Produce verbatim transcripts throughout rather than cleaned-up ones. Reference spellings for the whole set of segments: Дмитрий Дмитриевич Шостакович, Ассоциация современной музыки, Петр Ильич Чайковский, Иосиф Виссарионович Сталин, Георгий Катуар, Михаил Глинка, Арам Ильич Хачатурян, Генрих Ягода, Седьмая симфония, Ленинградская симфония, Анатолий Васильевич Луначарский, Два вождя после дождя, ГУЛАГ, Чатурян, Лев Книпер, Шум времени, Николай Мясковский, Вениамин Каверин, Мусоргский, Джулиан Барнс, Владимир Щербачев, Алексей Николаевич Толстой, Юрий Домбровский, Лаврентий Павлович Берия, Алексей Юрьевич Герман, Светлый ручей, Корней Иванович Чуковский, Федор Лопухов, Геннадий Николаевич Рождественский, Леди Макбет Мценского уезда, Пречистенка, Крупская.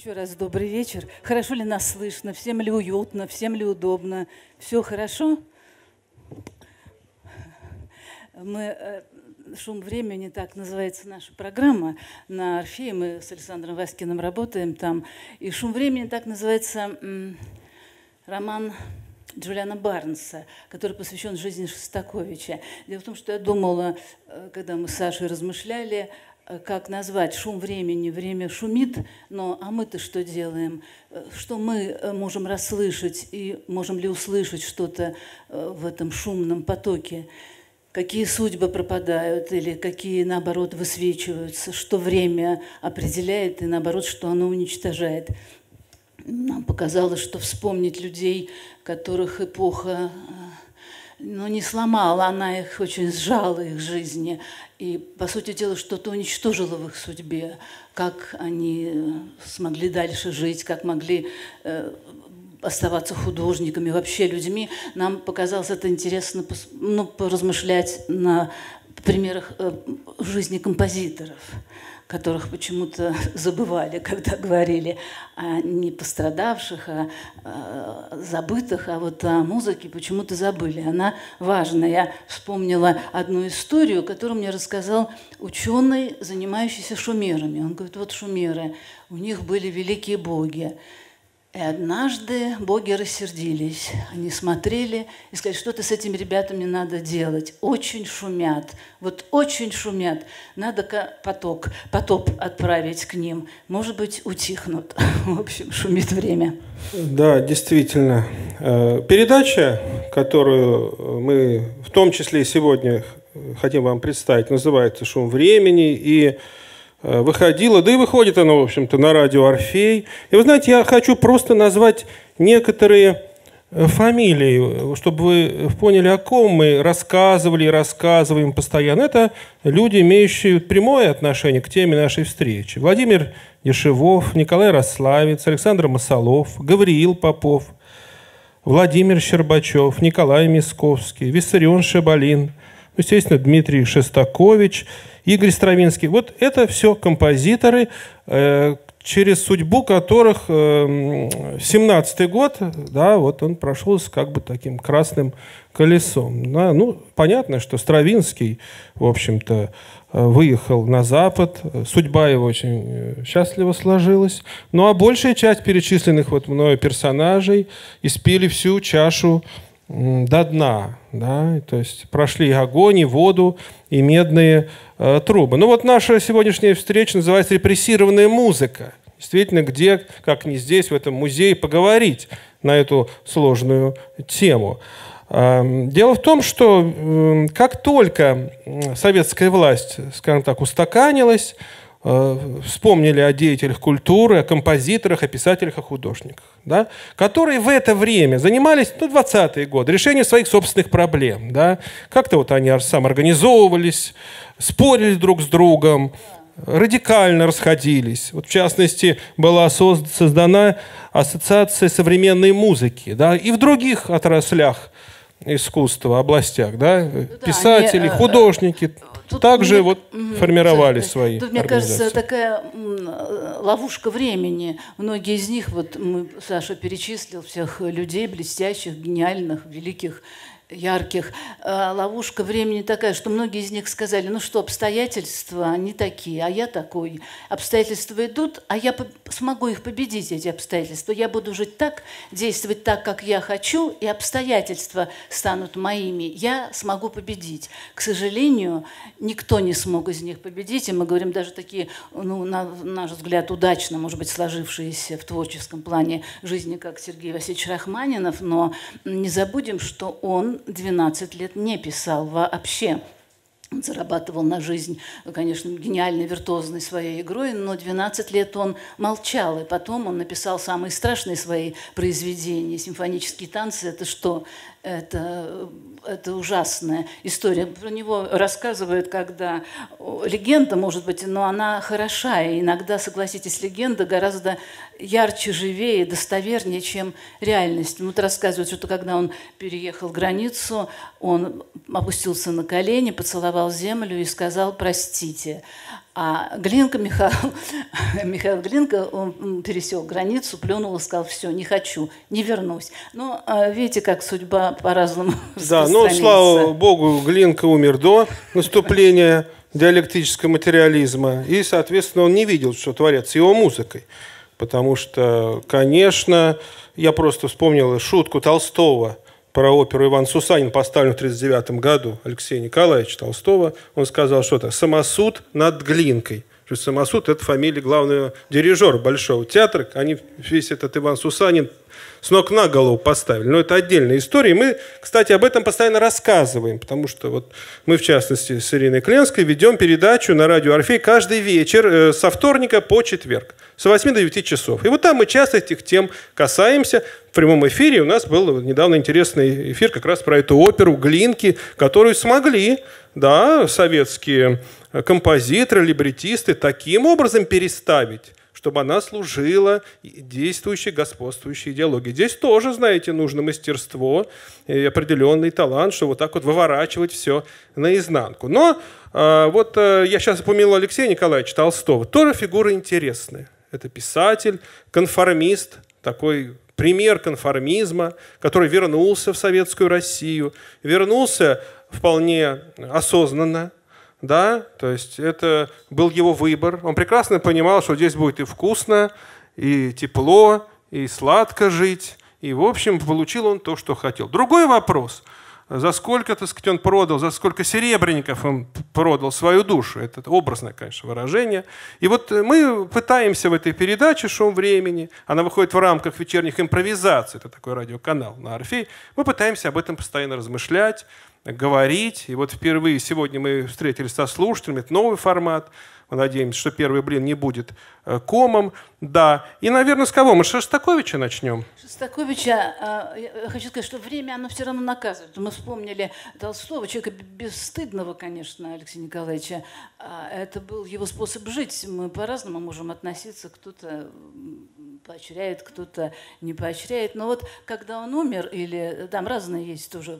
Еще раз добрый вечер. Хорошо ли нас слышно? Всем ли уютно? Всем ли удобно? Все хорошо? Мы... «Шум времени» — так называется наша программа на Орфее. Мы с Александром Васькиным работаем там. И «Шум времени» — так называется роман Джулиана Барнса, который посвящен жизни Шостаковича. Дело в том, что я думала, когда мы с Сашей размышляли, как назвать «Шум времени», время шумит, но а мы-то что делаем? Что мы можем расслышать и можем ли услышать что-то в этом шумном потоке? Какие судьбы пропадают или какие, наоборот, высвечиваются, что время определяет и, наоборот, что оно уничтожает. Нам показалось, что вспомнить людей, которых эпоха ну, не сломала, она их очень сжала, их жизни, и, по сути дела, что-то уничтожила в их судьбе, как они смогли дальше жить, как могли... Э, оставаться художниками, вообще людьми. Нам показалось это интересно, ну, поразмышлять на примерах жизни композиторов, которых почему-то забывали, когда говорили о не пострадавших, о, о забытых, а вот о музыке почему-то забыли. Она важна. Я вспомнила одну историю, которую мне рассказал ученый, занимающийся шумерами. Он говорит, вот шумеры, у них были великие боги. И однажды боги рассердились, они смотрели и сказали, что-то с этими ребятами надо делать. Очень шумят, вот очень шумят. Надо поток, потоп отправить к ним. Может быть, утихнут. В общем, шумит время. Да, действительно. Передача, которую мы в том числе и сегодня хотим вам представить, называется «Шум времени». И выходила, да и выходит она, в общем-то, на радио «Орфей». И вы знаете, я хочу просто назвать некоторые фамилии, чтобы вы поняли, о ком мы рассказывали и рассказываем постоянно. Это люди, имеющие прямое отношение к теме нашей встречи. Владимир Дешевов, Николай Рославец, Александр Мосолов, Гавриил Попов, Владимир Щербачев, Николай Мясковский, Виссарион Шебалин, естественно, Дмитрий Шостакович, Игорь Стравинский. Вот это все композиторы, через судьбу которых семнадцатый год, да, вот он прошел с как бы таким красным колесом. Да, ну, понятно, что Стравинский, в общем-то, выехал на Запад, судьба его очень счастливо сложилась. Ну, а большая часть перечисленных вот мною персонажей испили всю чашу до дна, да, то есть прошли и огонь, и воду, и медные э, трубы. Ну вот наша сегодняшняя встреча называется «Репрессированная музыка». Действительно, где, как не здесь, в этом музее, поговорить на эту сложную тему. Э, дело в том, что э, как только советская власть, скажем так, устаканилась, э, вспомнили о деятелях культуры, о композиторах, о писателях, о художниках. Да, которые в это время занимались, ну, двадцатые годы, решением своих собственных проблем. Да. Как-то вот они самоорганизовывались, спорили друг с другом, радикально расходились. Вот, в частности, была создана Ассоциация современной музыки. Да, и в других отраслях искусства, областях. Да, ну, писатели, да, они, художники... Тут также мне, вот формировали тут, свои тут, мне кажется, такая ловушка времени. Многие из них, вот мы, Саша перечислил всех людей блестящих, гениальных, великих, ярких. Ловушка времени такая, что многие из них сказали, ну что, обстоятельства не такие, а я такой. Обстоятельства идут, а я смогу их победить, эти обстоятельства. Я буду жить так, действовать так, как я хочу, и обстоятельства станут моими. Я смогу победить. К сожалению, никто не смог из них победить, и мы говорим даже такие, ну, на наш взгляд, удачно, может быть, сложившиеся в творческом плане жизни, как Сергей Васильевич Рахманинов, но не забудем, что он двенадцать лет не писал вообще. Он зарабатывал на жизнь, конечно, гениальной, виртуозной своей игрой, но двенадцать лет он молчал, и потом он написал самые страшные свои произведения. «Симфонические танцы» — это что? Это, это ужасная история. Про него рассказывают, когда легенда, может быть, но она хороша. И иногда, согласитесь, легенда гораздо ярче, живее, достовернее, чем реальность. Вот рассказывают, что когда он переехал границу, он опустился на колени, поцеловал землю и сказал «простите». А Глинка, Михаил, Михаил Глинка, он пересек границу, плюнул и сказал: все, не хочу, не вернусь. Но видите, как судьба по-разному Да, ну, слава богу, Глинка умер до наступления диалектического материализма. И, соответственно, он не видел, что творят с его музыкой. Потому что, конечно, я просто вспомнил шутку Толстого про оперу «Иван Сусанин», поставленную в тысяча девятьсот тридцать девятом году Алексея Николаевича Толстого. Он сказал что-то: «Самосуд над Глинкой». То есть «Самосуд» — это фамилия главного дирижера Большого театра. Они весь этот «Иван Сусанин» с ног на голову поставили. Но это отдельная история. И мы, кстати, об этом постоянно рассказываем, потому что вот мы, в частности, с Ириной Кленской ведем передачу на радио «Орфей» каждый вечер со вторника по четверг, с восьми до девяти часов. И вот там мы часто этих тем касаемся. В прямом эфире у нас был недавно интересный эфир как раз про эту оперу «Глинки», которую смогли, да, советские композиторы, либретисты таким образом переставить, чтобы она служила действующей, господствующей идеологии. Здесь тоже, знаете, нужно мастерство и определенный талант, чтобы вот так вот выворачивать все наизнанку. Но э, вот э, я сейчас упомянул Алексея Николаевича Толстого. Тоже фигура интересная. Это писатель, конформист, такой пример конформизма, который вернулся в советскую Россию, вернулся вполне осознанно. Да, то есть это был его выбор. Он прекрасно понимал, что здесь будет и вкусно, и тепло, и сладко жить. И, в общем, получил он то, что хотел. Другой вопрос: за сколько, так сказать, он продал, за сколько серебряников он продал свою душу. Это образное, конечно, выражение. И вот мы пытаемся в этой передаче «Шум времени», она выходит в рамках вечерних импровизаций, это такой радиоканал на «Орфей», мы пытаемся об этом постоянно размышлять, говорить. И вот впервые сегодня мы встретились со слушателями. Это новый формат. Мы надеемся, что первый блин не будет комом. Да. И, наверное, с кого? Мы с Шостаковича начнем. Шостаковича, я хочу сказать, что время, оно все равно наказывает. Мы вспомнили Толстого, человека бесстыдного, конечно, Алексея Николаевича. Это был его способ жить. Мы по-разному можем относиться. Кто-то поощряет, кто-то не поощряет. Но вот когда он умер, или там разные есть тоже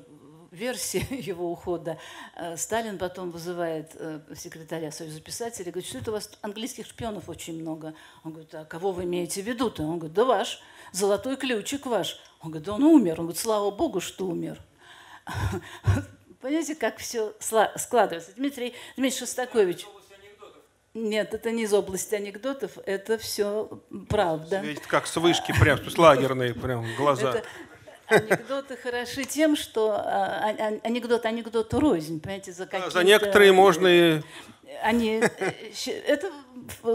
версия его ухода. Сталин потом вызывает секретаря Союза писателей, говорит: что это у вас английских шпионов очень много? Он говорит: а кого вы имеете в виду-то? Он говорит: да ваш, золотой ключик ваш. Он говорит: да он умер. Он говорит: слава богу, что умер. Понимаете, как все складывается. Дмитрий Дмитриевич Шостакович. Нет, это не из области анекдотов, это все правда. Видите, как с вышки, прям с лагерные прям глаза. Анекдоты хороши тем, что а, а, анекдот анекдоту рознь, понимаете, за какие-то... За некоторые можно и... Они... Это,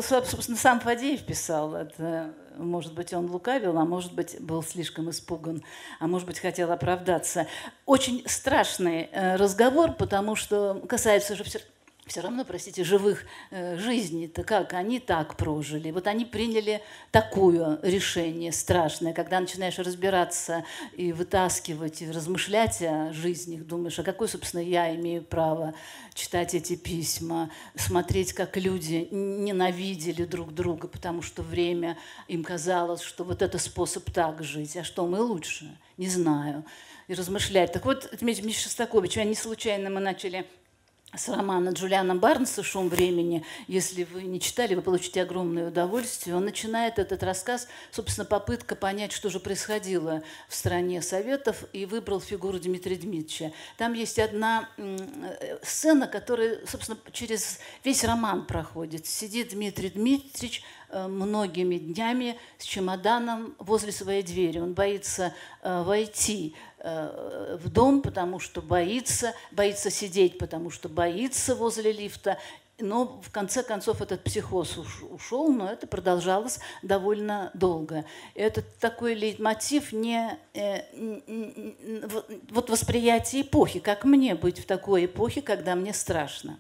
собственно, сам Фадеев писал. Это, может быть, он лукавил, а может быть, был слишком испуган, а может быть, хотел оправдаться. Очень страшный разговор, потому что касается же все... Все равно, простите, живых э, жизней-то как? Они так прожили. Вот они приняли такое решение страшное. Когда начинаешь разбираться и вытаскивать, и размышлять о жизни, думаешь, а какое, собственно, я имею право читать эти письма, смотреть, как люди ненавидели друг друга, потому что время им казалось, что вот это способ так жить. А что мы лучше? Не знаю. И размышлять. Так вот, Дмитрий Дмитриевич Шостакович, я не случайно мы начали... с романа Джулиана Барнса «Шум времени». Если вы не читали, вы получите огромное удовольствие. Он начинает этот рассказ, собственно, попытка понять, что же происходило в стране Советов, и выбрал фигуру Дмитрия Дмитриевича. Там есть одна сцена, которая, собственно, через весь роман проходит. Сидит Дмитрий Дмитриевич многими днями с чемоданом возле своей двери. Он боится войти в дом, потому что боится, боится сидеть, потому что боится возле лифта. Но в конце концов этот психоз ушел, но это продолжалось довольно долго. Это такой лейтмотив не, э, вот восприятие эпохи. Как мне быть в такой эпохе, когда мне страшно?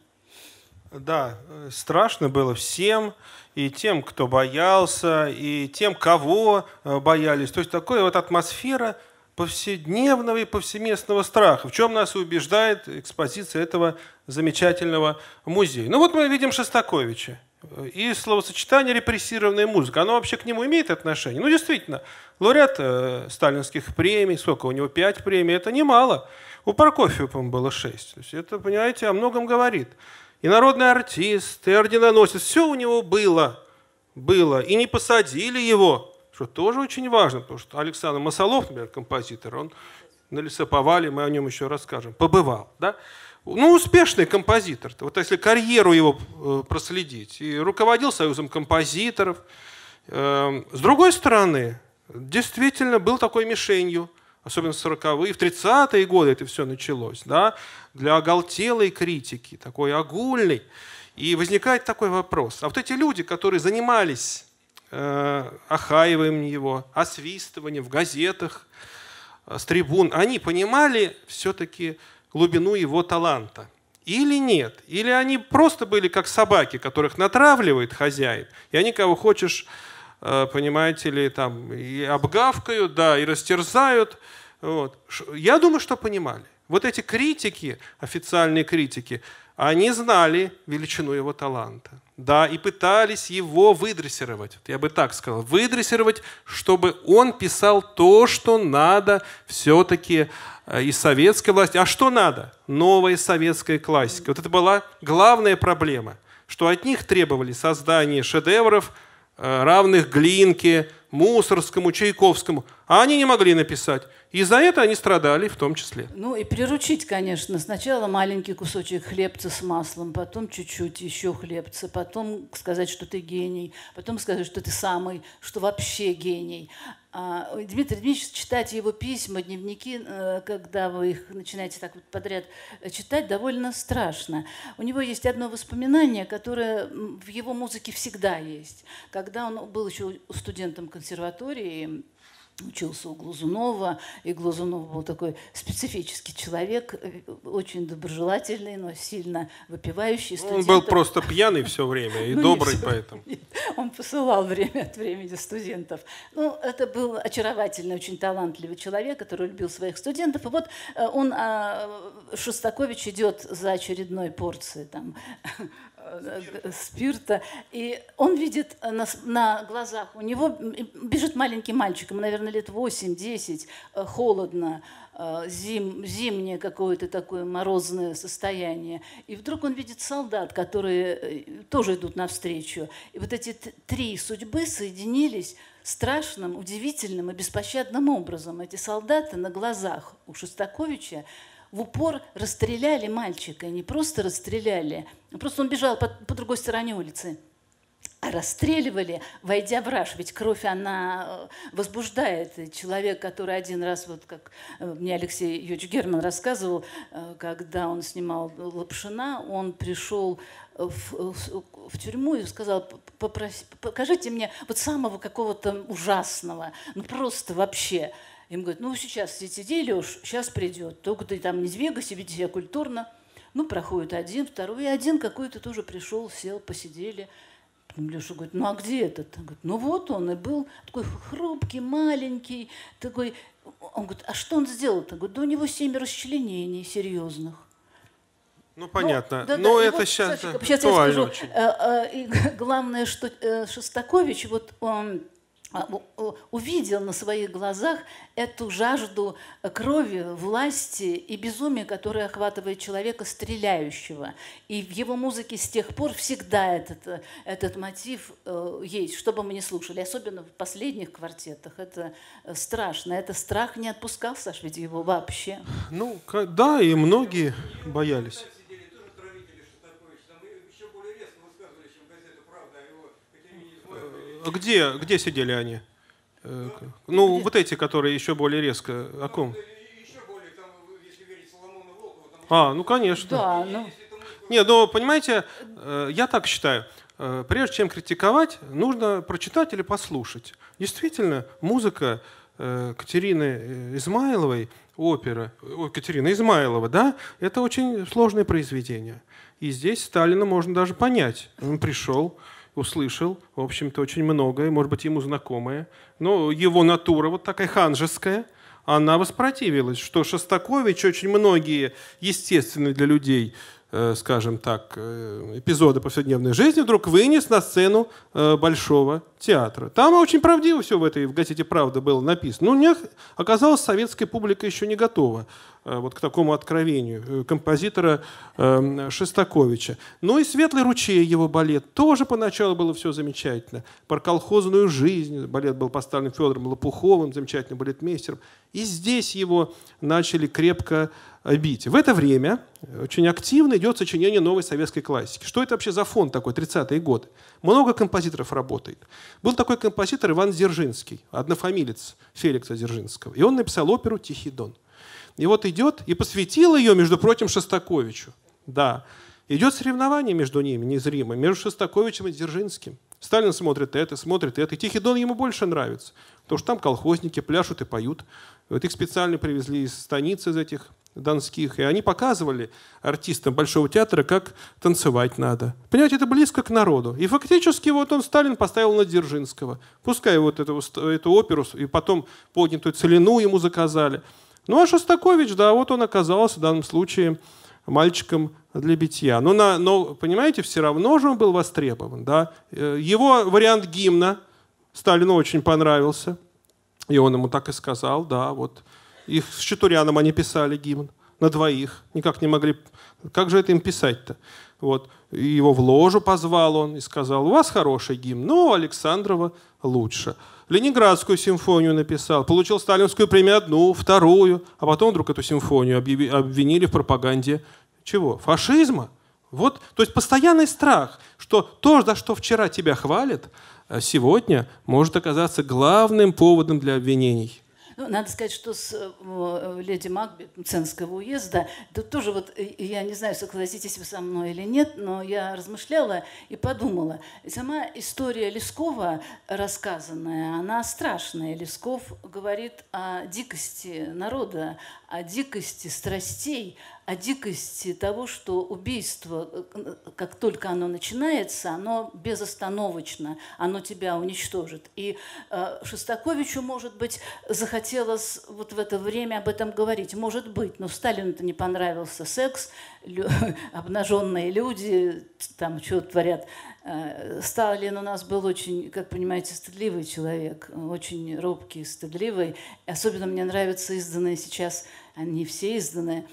Да, страшно было всем, и тем, кто боялся, и тем, кого боялись. То есть такая вот атмосфера повседневного и повсеместного страха, в чем нас и убеждает экспозиция этого замечательного музея. Ну вот мы видим Шостаковича. И словосочетание «репрессированная музыка», оно вообще к нему имеет отношение? Ну, действительно, лауреат э, сталинских премий, сколько у него, пять премий, это немало. У Прокофьева, по-моему, было шесть. То есть это, понимаете, о многом говорит. и народный артист, и орденоносец. Все у него было, было. И не посадили его, что тоже очень важно, потому что Александр Мосолов, например, композитор, он на лесоповале, мы о нем еще расскажем, побывал. Да? Ну, успешный композитор. Вот если карьеру его проследить. И руководил Союзом композиторов. С другой стороны, действительно был такой мишенью, особенно в сороковые, в тридцатые годы это все началось, да, для оголтелой критики, такой огульной. И возникает такой вопрос. А вот эти люди, которые занимались э, охаиванием его, освистыванием в газетах, э, с трибун, они понимали все-таки глубину его таланта? Или нет? Или они просто были как собаки, которых натравливает хозяин, и они, кого хочешь, понимаете ли, там, и обгавкают, да, и растерзают. Вот. Я думаю, что понимали. Вот эти критики, официальные критики, они знали величину его таланта. Да, и пытались его выдрессировать. Я бы так сказал. Выдрессировать, чтобы он писал то, что надо все-таки из советской власти. А что надо? Новая советская классика. Вот это была главная проблема, что от них требовали создания шедевров, равных Глинке, Мусоргскому, Чайковскому. А они не могли написать. И за это они страдали в том числе. Ну и приручить, конечно. Сначала маленький кусочек хлебца с маслом, потом чуть-чуть еще хлебца, потом сказать, что ты гений, потом сказать, что ты самый, что вообще гений. Дмитрий Дмитриевич, читать его письма, дневники, когда вы их начинаете так вот подряд читать, довольно страшно. У него есть одно воспоминание, которое в его музыке всегда есть. Когда он был еще студентом консерватории, учился у Глазунова, и Глазунов был такой специфический человек, очень доброжелательный, но сильно выпивающий. Студентов. Он был просто пьяный все время и ну, добрый поэтому. Нет. Он посылал время от времени студентов. Ну, это был очаровательный, очень талантливый человек, который любил своих студентов. И вот он, Шостакович, идет за очередной порцией там, спирта, и он видит на, на глазах, у него бежит маленький мальчик, ему, наверное, лет восемь-десять, холодно, зим, зимнее какое-то такое морозное состояние. И вдруг он видит солдат, которые тоже идут навстречу. И вот эти три судьбы соединились страшным, удивительным и беспощадным образом. Эти солдаты на глазах у Шостаковича в упор расстреляли мальчика. И не просто расстреляли, просто он бежал по, по другой стороне улицы. А расстреливали, войдя в раж. Ведь кровь, она возбуждает. И человек, который один раз, вот как мне Алексей Юрьевич Герман рассказывал, когда он снимал Лапшина, он пришел в, в, в тюрьму и сказал, попроси, покажите мне вот самого какого-то ужасного, ну просто вообще. Им говорят, ну сейчас сиди, Леш, сейчас придет. Только ты там не двигайся, веди себя культурно. Ну, проходит один, второй, и один какой-то тоже пришел, сел, посидели. Потом Леша говорит, ну а где этот? Он говорит, ну вот он и был такой хрупкий, маленький, такой. Он говорит, а что он сделал-то? Говорит, да у него семь расчленений серьезных. Ну, понятно. Ну, да, но да, это вот, сейчас... Сашка, сейчас я скажу. Очень. И главное, что Шостакович, вот он... увидел на своих глазах эту жажду крови, власти и безумия, которое охватывает человека, стреляющего. И в его музыке с тех пор всегда этот, этот мотив есть, что бы мы ни слушали, особенно в последних квартетах. Это страшно. Это страх не отпускал, Саш, ведь его вообще. Ну, да, и многие боялись. Где, где сидели они? Да. Ну, где? Вот эти, которые еще более резко. О ком? Еще более, там, если верить Соломону Волкову, там... А, ну, конечно. Да, ну... Не, ну, понимаете, я так считаю. Прежде чем критиковать, нужно прочитать или послушать. Действительно, музыка Катерины Измайловой, опера, ой, Катерина Измайлова, да, это очень сложное произведение. И здесь Сталина можно даже понять. Он пришел... услышал, в общем-то, очень многое, может быть, ему знакомое. Но его натура вот такая ханжеская, она воспротивилась, что Шостакович очень многие естественные для людей скажем так, эпизода повседневной жизни вдруг вынес на сцену Большого театра. Там очень правдиво все в этой в газете «Правда» было написано. Но не, оказалось, советская публика еще не готова вот к такому откровению композитора Шостаковича. Ну и «Светлый ручей», его балет, тоже поначалу было все замечательно. Про колхозную жизнь балет был поставлен Федором Лопуховым, замечательным балетмейстером. И здесь его начали крепко бить. В это время очень активно идет сочинение новой советской классики. Что это вообще за фон такой, тридцатые годы? Много композиторов работает. Был такой композитор Иван Дзержинский, однофамилец Феликса Дзержинского. И он написал оперу «Тихий дон». И вот идет, и посвятил ее, между прочим, Шостаковичу. Да. Идет соревнование между ними, незримо, между Шостаковичем и Дзержинским. Сталин смотрит это, смотрит это. И «Тихий дон» ему больше нравится. Потому что там колхозники пляшут и поют. Вот их специально привезли из станицы, из этих донских. И они показывали артистам Большого театра, как танцевать надо. Понимаете, это близко к народу. И фактически вот он, Сталин, поставил на Дзержинского. Пускай вот эту, эту оперу, и потом поднятую «Целину» ему заказали. Ну а Шостакович, да, вот он оказался в данном случае мальчиком для битья. Но, на, но понимаете, все равно же он был востребован. Да? Его вариант гимна Сталину очень понравился. И он ему так и сказал, да, вот. Их с Чатуряном они писали гимн на двоих. Никак не могли. Как же это им писать-то? Вот. И его в ложу позвал он и сказал, у вас хороший гимн, но у Александрова лучше. Ленинградскую симфонию написал, получил сталинскую премию одну, вторую, а потом вдруг эту симфонию обвинили в пропаганде чего? Фашизма. Вот. То есть постоянный страх, что то, за что вчера тебя хвалят, сегодня может оказаться главным поводом для обвинений. Ну, надо сказать, что с леди Макбет Мценского уезда, тут тоже вот, я не знаю, согласитесь вы со мной или нет, но я размышляла и подумала. Сама история Лескова рассказанная, она страшная. Лесков говорит о дикости народа, о дикости страстей, о дикости того, что убийство, как только оно начинается, оно безостановочно, оно тебя уничтожит. И э, Шостаковичу, может быть, захотелось вот в это время об этом говорить. Может быть, но Сталину-то не понравился секс, лю обнаженные люди, там что творят. Э, Сталин у нас был очень, как понимаете, стыдливый человек, очень робкий, стыдливый. Особенно мне нравятся изданные сейчас, они все изданные,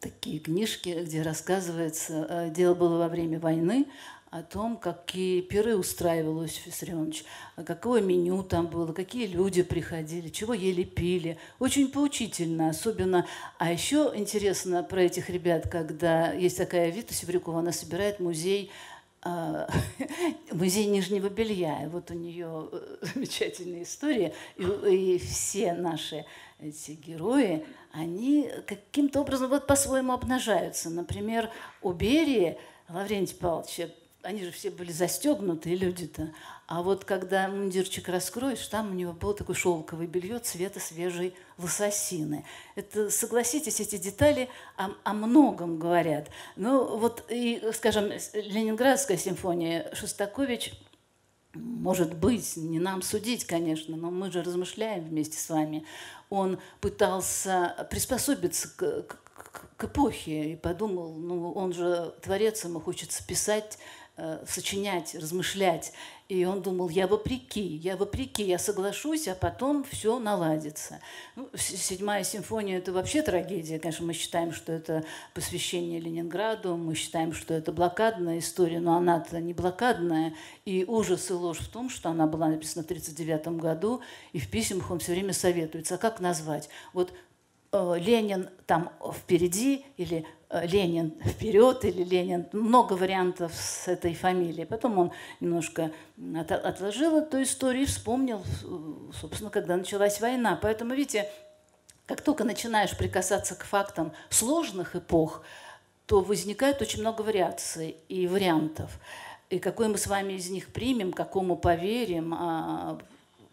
такие книжки, где рассказывается, дело было во время войны, о том, какие пиры устраивал Иосиф Виссарионович, какое меню там было, какие люди приходили, чего ели, пили. Очень поучительно, особенно. А еще интересно про этих ребят, когда есть такая Вита Севрюкова, она собирает музей, музей нижнего белья. Вот у нее замечательная история. И, и все наши эти герои, они каким-то образом вот по-своему обнажаются. Например, у Берии, Лаврентия Павловича, они же все были застегнутые люди-то. А вот когда мундирчик раскроешь, там у него было такое шелковое белье цвета свежей лососины. Это, согласитесь, эти детали о, о многом говорят. Ну вот, и, скажем, Ленинградская симфония, Шостакович, может быть, не нам судить, конечно, но мы же размышляем вместе с вами. Он пытался приспособиться к, к, к эпохе и подумал, ну, он же творец, ему хочется писать, э, сочинять, размышлять. И он думал, я вопреки, я вопреки, я соглашусь, а потом все наладится. Ну, седьмая симфония – это вообще трагедия. Конечно, мы считаем, что это посвящение Ленинграду, мы считаем, что это блокадная история, но она-то не блокадная. И ужас и ложь в том, что она была написана в тысяча девятьсот тридцать девятом году, и в письмах он все время советуется. А как назвать? Вот э, Ленин там впереди или Ленин вперед или Ленин, много вариантов с этой фамилией. Потом он немножко отложил эту историю и вспомнил, собственно, когда началась война. Поэтому, видите, как только начинаешь прикасаться к фактам сложных эпох, то возникает очень много вариаций и вариантов. И какой мы с вами из них примем, какому поверим, а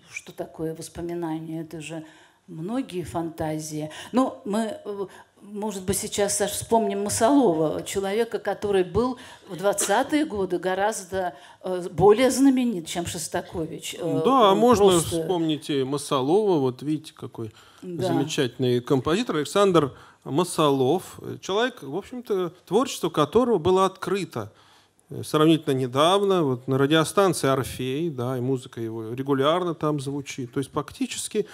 что такое воспоминание, это же многие фантазии. Но мы, может быть, сейчас, Саш, вспомним Мосолова, человека, который был в двадцатые годы гораздо более знаменит, чем Шостакович. Да, он можно просто вспомнить и Мосолова. Вот видите, какой да. замечательный композитор Александр Мосолов, человек, в общем-то, творчество которого было открыто сравнительно недавно, вот на радиостанции «Орфей», да, и музыка его регулярно там звучит. То есть фактически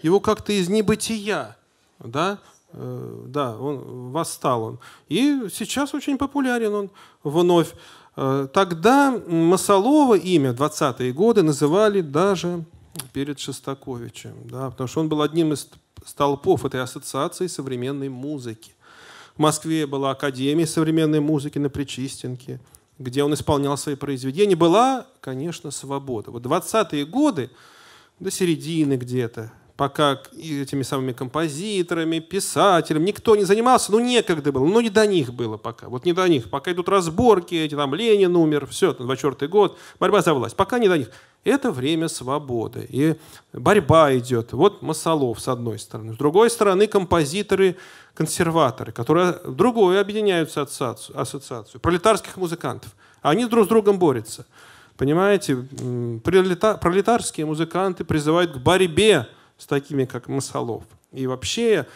его как-то из небытия, да, э, да, он, восстал он. И сейчас очень популярен он вновь. Э, тогда Мосолова имя двадцатые годы называли даже перед Шостаковичем, да, потому что он был одним из столпов этой ассоциации современной музыки. В Москве была Академия современной музыки на Пречистенке, где он исполнял свои произведения. Была, конечно, свобода. Вот двадцатые годы, до середины где-то, пока этими самыми композиторами, писателями никто не занимался, ну некогда было, ну не до них было пока. Вот не до них. Пока идут разборки, эти там Ленин умер, все, двадцать четвёртый год, борьба за власть. Пока не до них. Это время свободы. И борьба идет. Вот Мосолов с одной стороны. С другой стороны композиторы-консерваторы, которые другую объединяются ассоциацию, ассоциацию пролетарских музыкантов. Они друг с другом борются. Понимаете, пролетарские музыканты призывают к борьбе с такими, как Мосолов. И вообще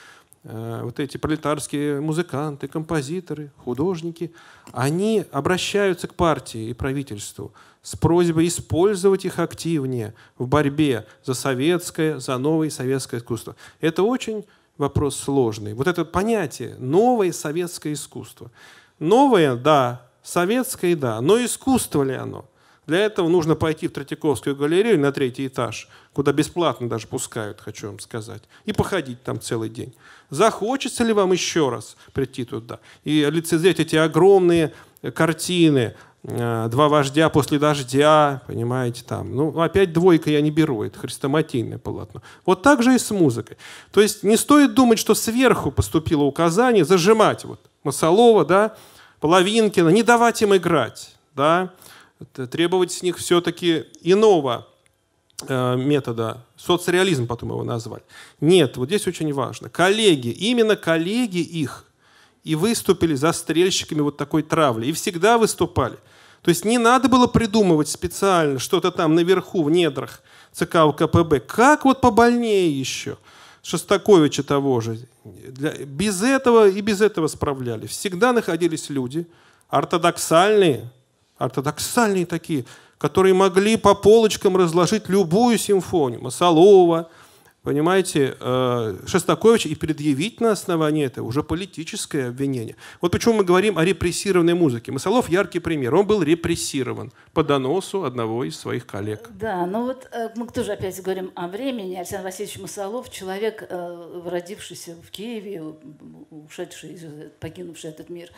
э, вот эти пролетарские музыканты, композиторы, художники, они обращаются к партии и правительству с просьбой использовать их активнее в борьбе за советское, за новое советское искусство. Это очень вопрос сложный. Вот это понятие «новое советское искусство». Новое – да, советское – да, но искусство ли оно? Для этого нужно пойти в Третьяковскую галерею на третий этаж, куда бесплатно даже пускают, хочу вам сказать, и походить там целый день. Захочется ли вам еще раз прийти туда и лицезреть эти огромные картины «Два вождя после дождя», понимаете, там. Ну, опять двойка я не беру, это хрестоматийное полотно. Вот так же и с музыкой. То есть не стоит думать, что сверху поступило указание зажимать вот Мосолова, да, Половинкина, не давать им играть, да, требовать с них все-таки иного э, метода. Соцреализм потом его назвали. Нет, вот здесь очень важно. Коллеги, именно коллеги их и выступили застрельщиками вот такой травли. И всегда выступали. То есть не надо было придумывать специально что-то там наверху, в недрах ЦК УКПБ. Как вот побольнее еще. Шостаковича того же. Для, без этого и без этого справляли. Всегда находились люди ортодоксальные, ортодоксальные такие, которые могли по полочкам разложить любую симфонию Мосолова, понимаете, Шостаковича, и предъявить на основании этого уже политическое обвинение. Вот почему мы говорим о репрессированной музыке. Мосолов яркий пример. Он был репрессирован по доносу одного из своих коллег. Да, но вот мы тоже опять говорим о времени. Александр Васильевич Мосолов, человек, родившийся в Киеве, ушедший, покинувший этот мир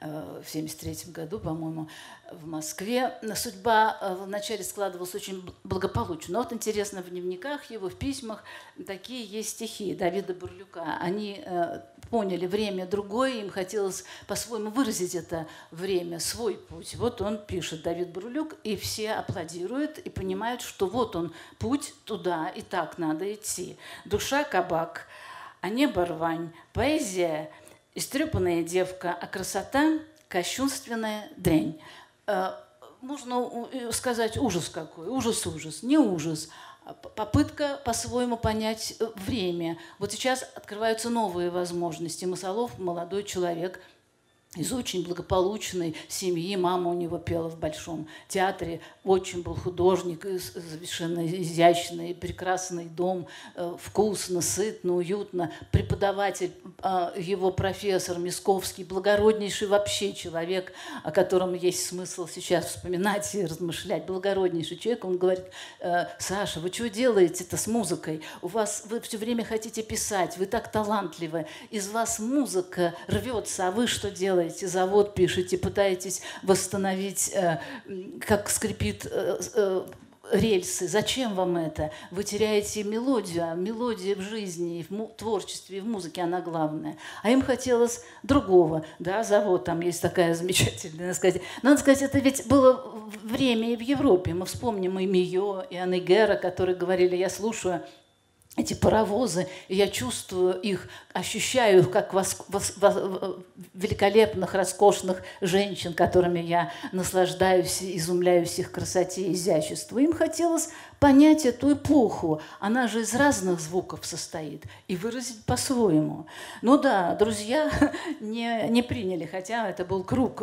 в семьдесят третьем году, по-моему, в Москве. Судьба вначале складывалась очень благополучно. Но вот интересно, в дневниках его, в письмах такие есть стихи Давида Бурлюка. Они э, поняли время другое, им хотелось по-своему выразить это время, свой путь. Вот он пишет, Давид Бурлюк, и все аплодируют и понимают, что вот он, путь туда, и так надо идти. Душа кабак, а небо рвань, поэзия истрепанная девка, а красота кощунственная дрянь. Э, можно сказать ужас какой, ужас-ужас, не ужас. Попытка по-своему понять время. Вот сейчас открываются новые возможности. Мосолов – молодой человек из очень благополучной семьи. Мама у него пела в Большом театре. Очень был художник, совершенно изящный, прекрасный дом, вкусно, сытно, уютно. Преподаватель, его профессор Мясковский, благороднейший вообще человек, о котором есть смысл сейчас вспоминать и размышлять. Благороднейший человек. Он говорит: Саша, вы что делаете-то с музыкой? У вас, вы все время хотите писать, вы так талантливы. Из вас музыка рвется, а вы что делаете? Завод пишете, пытаетесь восстановить, э, как скрипит э, э, рельсы. Зачем вам это? Вы теряете мелодию, а мелодия в жизни, в творчестве, в музыке, она главная. А им хотелось другого. Да, завод, там есть такая замечательная, надо сказать. Надо сказать, это ведь было время и в Европе. Мы вспомним и Мио, и Анне Гера, которые говорили: я слушаю эти паровозы, и я чувствую их, ощущаю их как вос, вос, вос, великолепных, роскошных женщин, которыми я наслаждаюсь, изумляюсь их красоте и изяществу. Им хотелось понять эту эпоху. Она же из разных звуков состоит, и выразить по-своему. Ну да, друзья не, не приняли, хотя это был круг,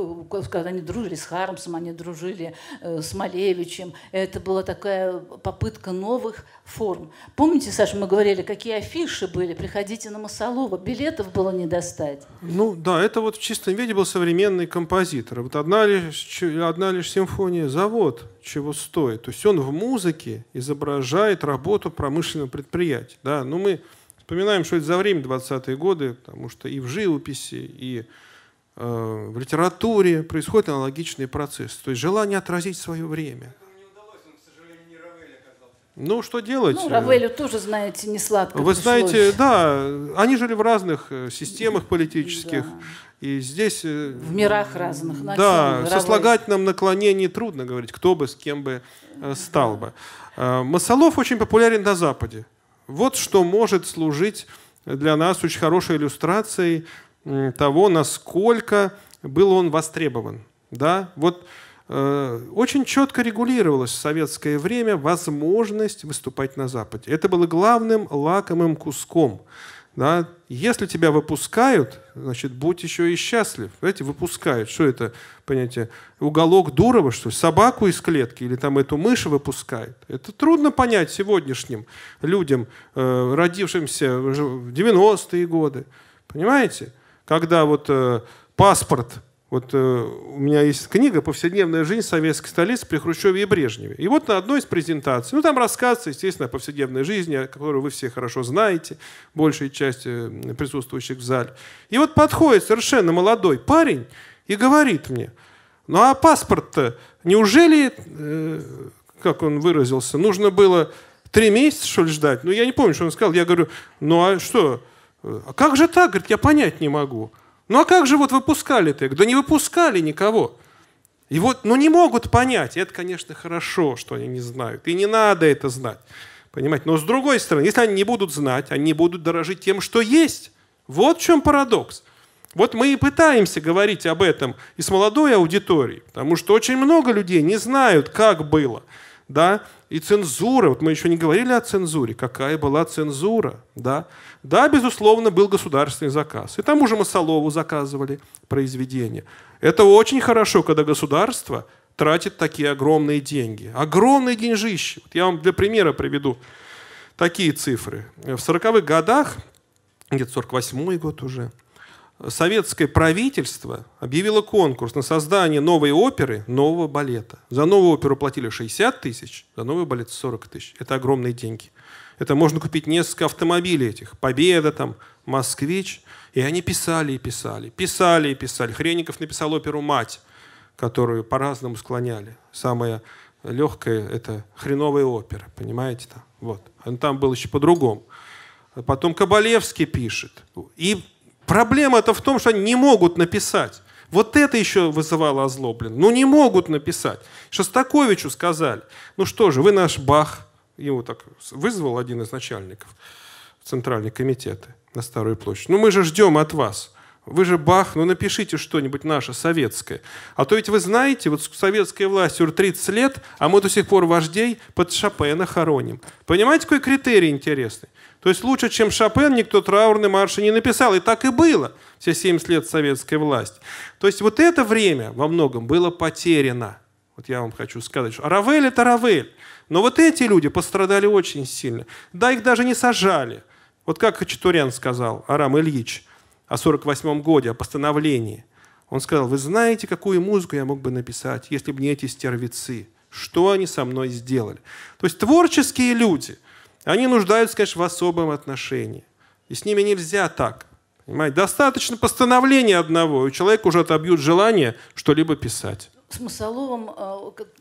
когда они дружили с Хармсом, они дружили э, с Малевичем. Это была такая попытка новых форм. Помните, Саша, мы говорили, какие афиши были? Приходите на Мосолова. Билетов было не достать. Ну да, это вот в чистом виде был современный композитор. Вот одна лишь, одна лишь симфония «Завод» чего стоит. То есть он в музыке изображает работу промышленного предприятия. Да? Но мы вспоминаем, что это за время двадцатые годы, потому что и в живописи, и э, в литературе происходит аналогичный процесс. То есть желание отразить свое время. Не удалось, он, к сожалению, не Равель оказался. Ну, что делать? Ну, Равелю тоже, знаете, не сладко. Вы пришлось. Знаете, да, они жили в разных системах политических. Да. И здесь... В мирах разных. Да, в сослагательном наклонении трудно говорить, кто бы с кем бы стал бы. Мосолов очень популярен на Западе. Вот что может служить для нас очень хорошей иллюстрацией того, насколько был он востребован. Да? Вот, э, очень четко регулировалась в советское время возможность выступать на Западе. Это было главным лакомым куском. Да? Если тебя выпускают, значит, будь еще и счастлив. Знаете, выпускают. Что это, понятие, уголок Дурова, что ли? Собаку из клетки или там эту мышь выпускают? Это трудно понять сегодняшним людям, э, родившимся в девяностые годы. Понимаете? Когда вот э, паспорт... Вот э, у меня есть книга «Повседневная жизнь советской столицы при Хрущеве и Брежневе». И вот на одной из презентаций, ну там рассказывается, естественно, о повседневной жизни, которую вы все хорошо знаете, большая часть присутствующих в зале. И вот подходит совершенно молодой парень и говорит мне: ну а паспорт-то неужели, э, как он выразился, нужно было три месяца, что ли, ждать? Ну я не помню, что он сказал. Я говорю: ну а что? А как же так? Говорит, я понять не могу. Ну а как же вот выпускали-то? Да не выпускали никого. И вот, ну не могут понять. И это, конечно, хорошо, что они не знают. И не надо это знать. Понимаете? Но с другой стороны, если они не будут знать, они будут дорожить тем, что есть. Вот в чем парадокс. Вот мы и пытаемся говорить об этом и с молодой аудиторией, потому что очень много людей не знают, как было. Да? И цензура, вот мы еще не говорили о цензуре, какая была цензура. Да? Да, безусловно, был государственный заказ. И тому же Мосолову заказывали произведения. Это очень хорошо, когда государство тратит такие огромные деньги. Огромные деньжищи. Вот я вам для примера приведу такие цифры. В сороковых годах, где-то сорок восьмой год уже, советское правительство объявило конкурс на создание новой оперы, нового балета. За новую оперу платили шестьдесят тысяч, за новый балет сорок тысяч. Это огромные деньги. Это можно купить несколько автомобилей этих. «Победа», там, «Москвич». И они писали и писали, писали и писали. Хренников написал оперу «Мать», которую по-разному склоняли. Самая легкая — это хреновая опера, понимаете? Там, вот. Он там был еще по-другому. Потом Кабалевский пишет. И проблема-то в том, что они не могут написать. Вот это еще вызывало озлобленность. Ну, не могут написать. Шостаковичу сказали: ну что же, вы наш Бах. Его так вызвал один из начальников Центрального комитета на Старую площадь. Ну, мы же ждем от вас. Вы же Бах, ну напишите что-нибудь наше советское. А то ведь вы знаете, вот советская власть уже тридцать лет, а мы до сих пор вождей под Шопена хороним. Понимаете, какой критерий интересный? То есть лучше, чем Шопен, никто траурный марш не написал. И так и было все семьдесят лет советской власти. То есть вот это время во многом было потеряно. Вот я вам хочу сказать, что Равель — это Равель. Но вот эти люди пострадали очень сильно. Да, их даже не сажали. Вот как Хачатурян сказал, Арам Ильич, о сорок восьмом годе, о постановлении. Он сказал: вы знаете, какую музыку я мог бы написать, если бы не эти стервицы? Что они со мной сделали? То есть творческие люди, они нуждаются, конечно, в особом отношении. И с ними нельзя так. Понимаете? Достаточно постановления одного, и у человека уже отобьют желание что-либо писать. С Мосоловым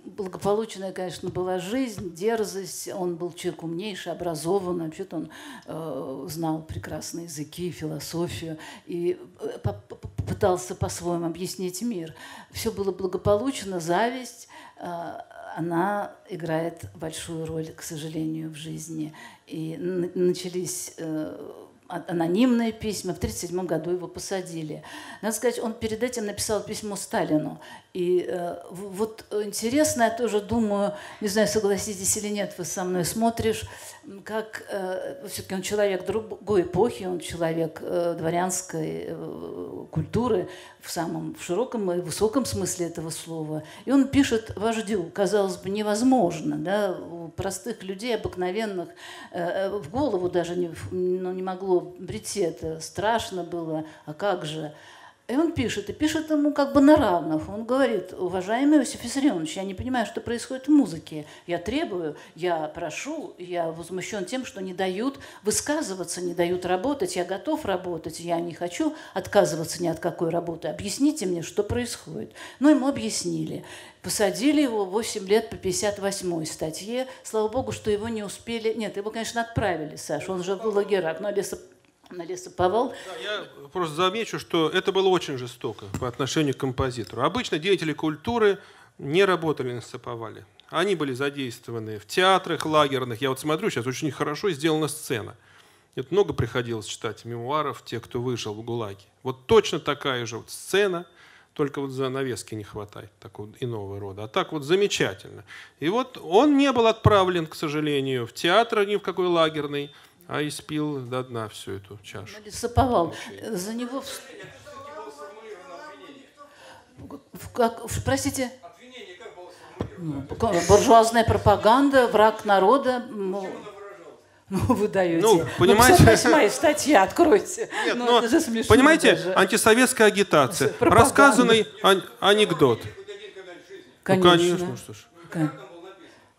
благополучная, конечно, была жизнь, дерзость. Он был человек умнейший, образованный. Вообще-то он э, знал прекрасные языки, философию. И пытался по-своему объяснить мир. Все было благополучно. Зависть, э, она играет большую роль, к сожалению, в жизни. И начались... Э, анонимные письма. В тысяча девятьсот тридцать седьмом году его посадили. Надо сказать, он перед этим написал письмо Сталину. И э, вот интересно, я тоже думаю, не знаю, согласитесь или нет, вы со мной смотришь, как э, все-таки он человек другой эпохи, он человек э, дворянской э, культуры в самом в широком и высоком смысле этого слова. И он пишет вождю, казалось бы, невозможно, да, у простых людей, обыкновенных, э, в голову даже не, ну, не могло прийти это, страшно было, а как же? И он пишет, и пишет ему как бы на равных. Он говорит: уважаемый Иосиф Виссарионович, я не понимаю, что происходит в музыке. Я требую, я прошу, я возмущен тем, что не дают высказываться, не дают работать. Я готов работать, я не хочу отказываться ни от какой работы. Объясните мне, что происходит. Ну, ему объяснили. Посадили его восемь лет по пятьдесят восьмой статье. Слава богу, что его не успели... Нет, его, конечно, отправили, Саша, он же был лагерак, но лесоп... на лесоповал. Да, я просто замечу, что это было очень жестоко по отношению к композитору. Обычно деятели культуры не работали на лесоповале. Они были задействованы в театрах лагерных. Я вот смотрю, сейчас очень хорошо сделана сцена. Это много приходилось читать мемуаров тех, кто выжил в ГУЛАГе. Вот точно такая же вот сцена, только вот занавески не хватает такого иного рода. А так вот замечательно. И вот он не был отправлен, к сожалению, в театр, ни в какой лагерный, а испил до дна всю эту чашу. Лесоповал. За него... Как, простите? Обвинение как было сформулировано? Буржуазная пропаганда, враг народа. Ну, вы даете. Ну, понимаете... Ну, пятьдесят восьмая статья, откройте. Нет, ну, но, понимаете, даже. Антисоветская агитация. Пропаганда. Рассказанный ан анекдот. Конечно. Ну, конечно, что ж. Конечно.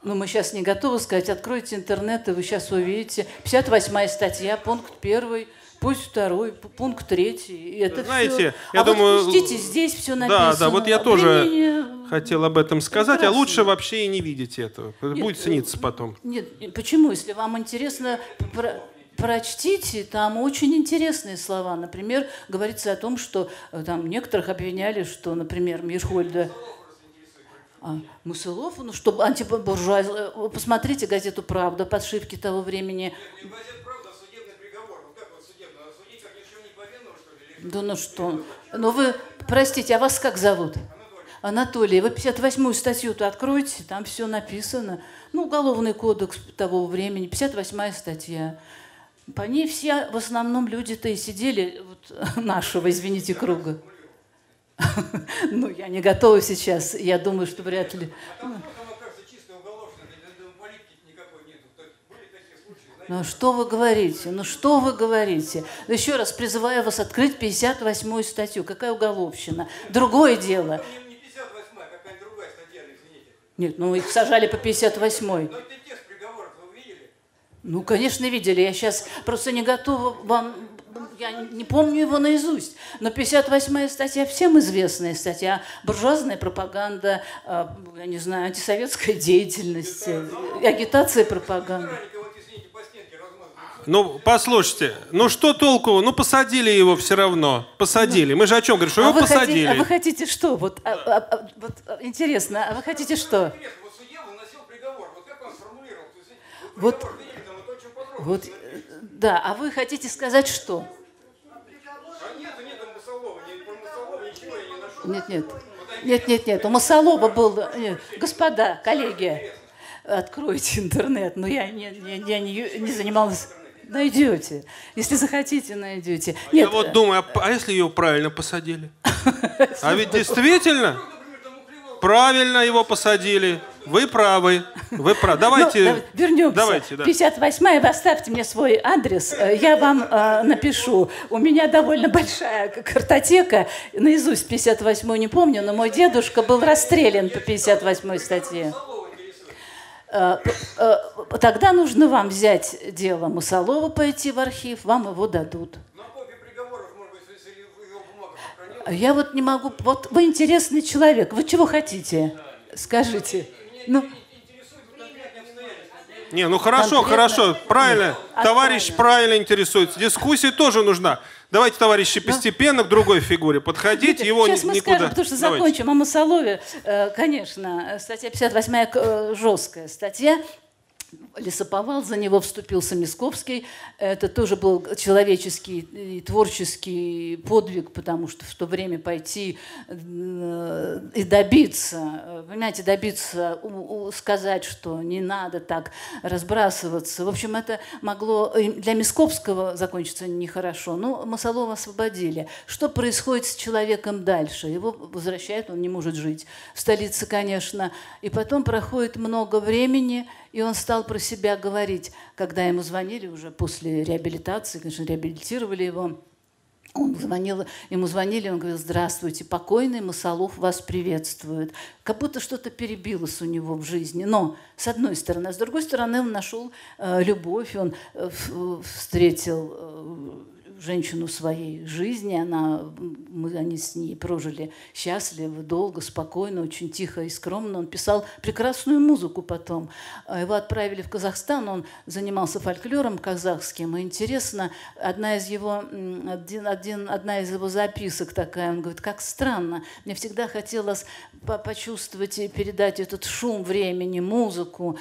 Ну, мы сейчас не готовы сказать, откройте интернет, и вы сейчас увидите. пятьдесят восьмая статья, пункт первый, пусть второй, пункт третий. Это знаете, все... я а думаю... вот видите, здесь все написано. Да, да, вот я тоже обвинение... хотел об этом сказать, прекрасно. А лучше вообще и не видеть этого. Нет, будет сниться потом. Нет, почему? Если вам интересно... Прочтите, там очень интересные слова. Например, говорится о том, что там некоторых обвиняли, что, например, Мирхольда... А, Мосолов, ну чтобы антибуржуазия. Посмотрите газету «Правда», подшивки того времени. Нет, газета «Правда», а судебный приговор. Ну как вот судебно? Судить как ничего не повинного, что ли? Да ну что? Ну вы, простите, а вас как зовут? Анатолий. Анатолий, вы пятьдесят восьмую статью-то откройте, там все написано. Ну, Уголовный кодекс того времени, пятьдесят восьмая статья. По ней все, в основном, люди-то и сидели вот, нашего, извините, круга. Ну, я не готова сейчас. Я думаю, что вряд ли. Ну, что вы говорите? Ну, что вы говорите? Еще раз призываю вас открыть пятьдесят восьмую статью. Какая уголовщина? Другое дело. Не пятьдесят восьмая, какая-то другая статья, извините. Нет, ну, их сажали по пятьдесят восьмой. Ну, конечно, видели. Я сейчас просто не готова вам... Я не помню его наизусть, но пятьдесят восьмая статья всем известная статья. Буржуазная пропаганда, я не знаю, антисоветская деятельность, агитация и пропаганда. Ну, послушайте, ну что толку? Ну, посадили его все равно. Посадили. Мы же о чем говорим, что а его посадили. Хотите, а вы хотите что? Вот, а, а, вот интересно, а вы хотите что? Вот судья выносил приговор. Вот как он сформулировал? Вот, вот, да, а вы хотите сказать что? Нет, нет, нет, нет, нет. У Мосолова был, нет. Господа, коллеги, откройте интернет. Но я не, я не, не занималась. Найдете, если захотите, найдете. Нет. Я вот думаю, а, а если ее правильно посадили? А ведь действительно правильно его посадили. Вы правы, вы правы. Давайте, ну, вернемся. Давайте, да. пятьдесят восьмая, вы оставьте мне свой адрес, я вам э, напишу. У меня довольно большая картотека, наизусть пятьдесят восьмую не помню, но мой дедушка был расстрелян по пятьдесят восьмой статье. Тогда нужно вам взять дело Мосолова, пойти в архив, вам его дадут. Я вот не могу... Вот вы интересный человек, вы чего хотите? Скажите. Ну, не, ну хорошо, конкретно. Хорошо, правильно, нет, товарищ правильно интересуется. Дискуссия тоже нужна. Давайте, товарищи, постепенно к другой фигуре подходить. Его сейчас мы никуда... скажем, потому что давайте закончим. О Мосолове, конечно, статья пятьдесят восьмая жесткая статья. лесоповал, за него вступился Мясковский. Это тоже был человеческий и творческий подвиг, потому что в то время пойти и добиться, понимаете, добиться, сказать, что не надо так разбрасываться. В общем, это могло для Мясковского закончиться нехорошо, но Мосолова освободили. Что происходит с человеком дальше? Его возвращают, он не может жить в столице, конечно. И потом проходит много времени, и он стал про себя говорить, когда ему звонили уже после реабилитации, конечно, реабилитировали его. Он звонил, ему звонили, он говорил: «Здравствуйте, покойный Мосолов вас приветствует». Как будто что-то перебилось у него в жизни. Но с одной стороны, а с другой стороны, он нашел э, любовь, он э, встретил э, женщину своей жизни, она, мы, они с ней прожили счастливо, долго, спокойно, очень тихо и скромно. Он писал прекрасную музыку потом. Его отправили в Казахстан, он занимался фольклором казахским. И интересно, одна из его, один, один, одна из его записок такая, он говорит: «Как странно, мне всегда хотелось почувствовать и передать этот шум времени, музыку,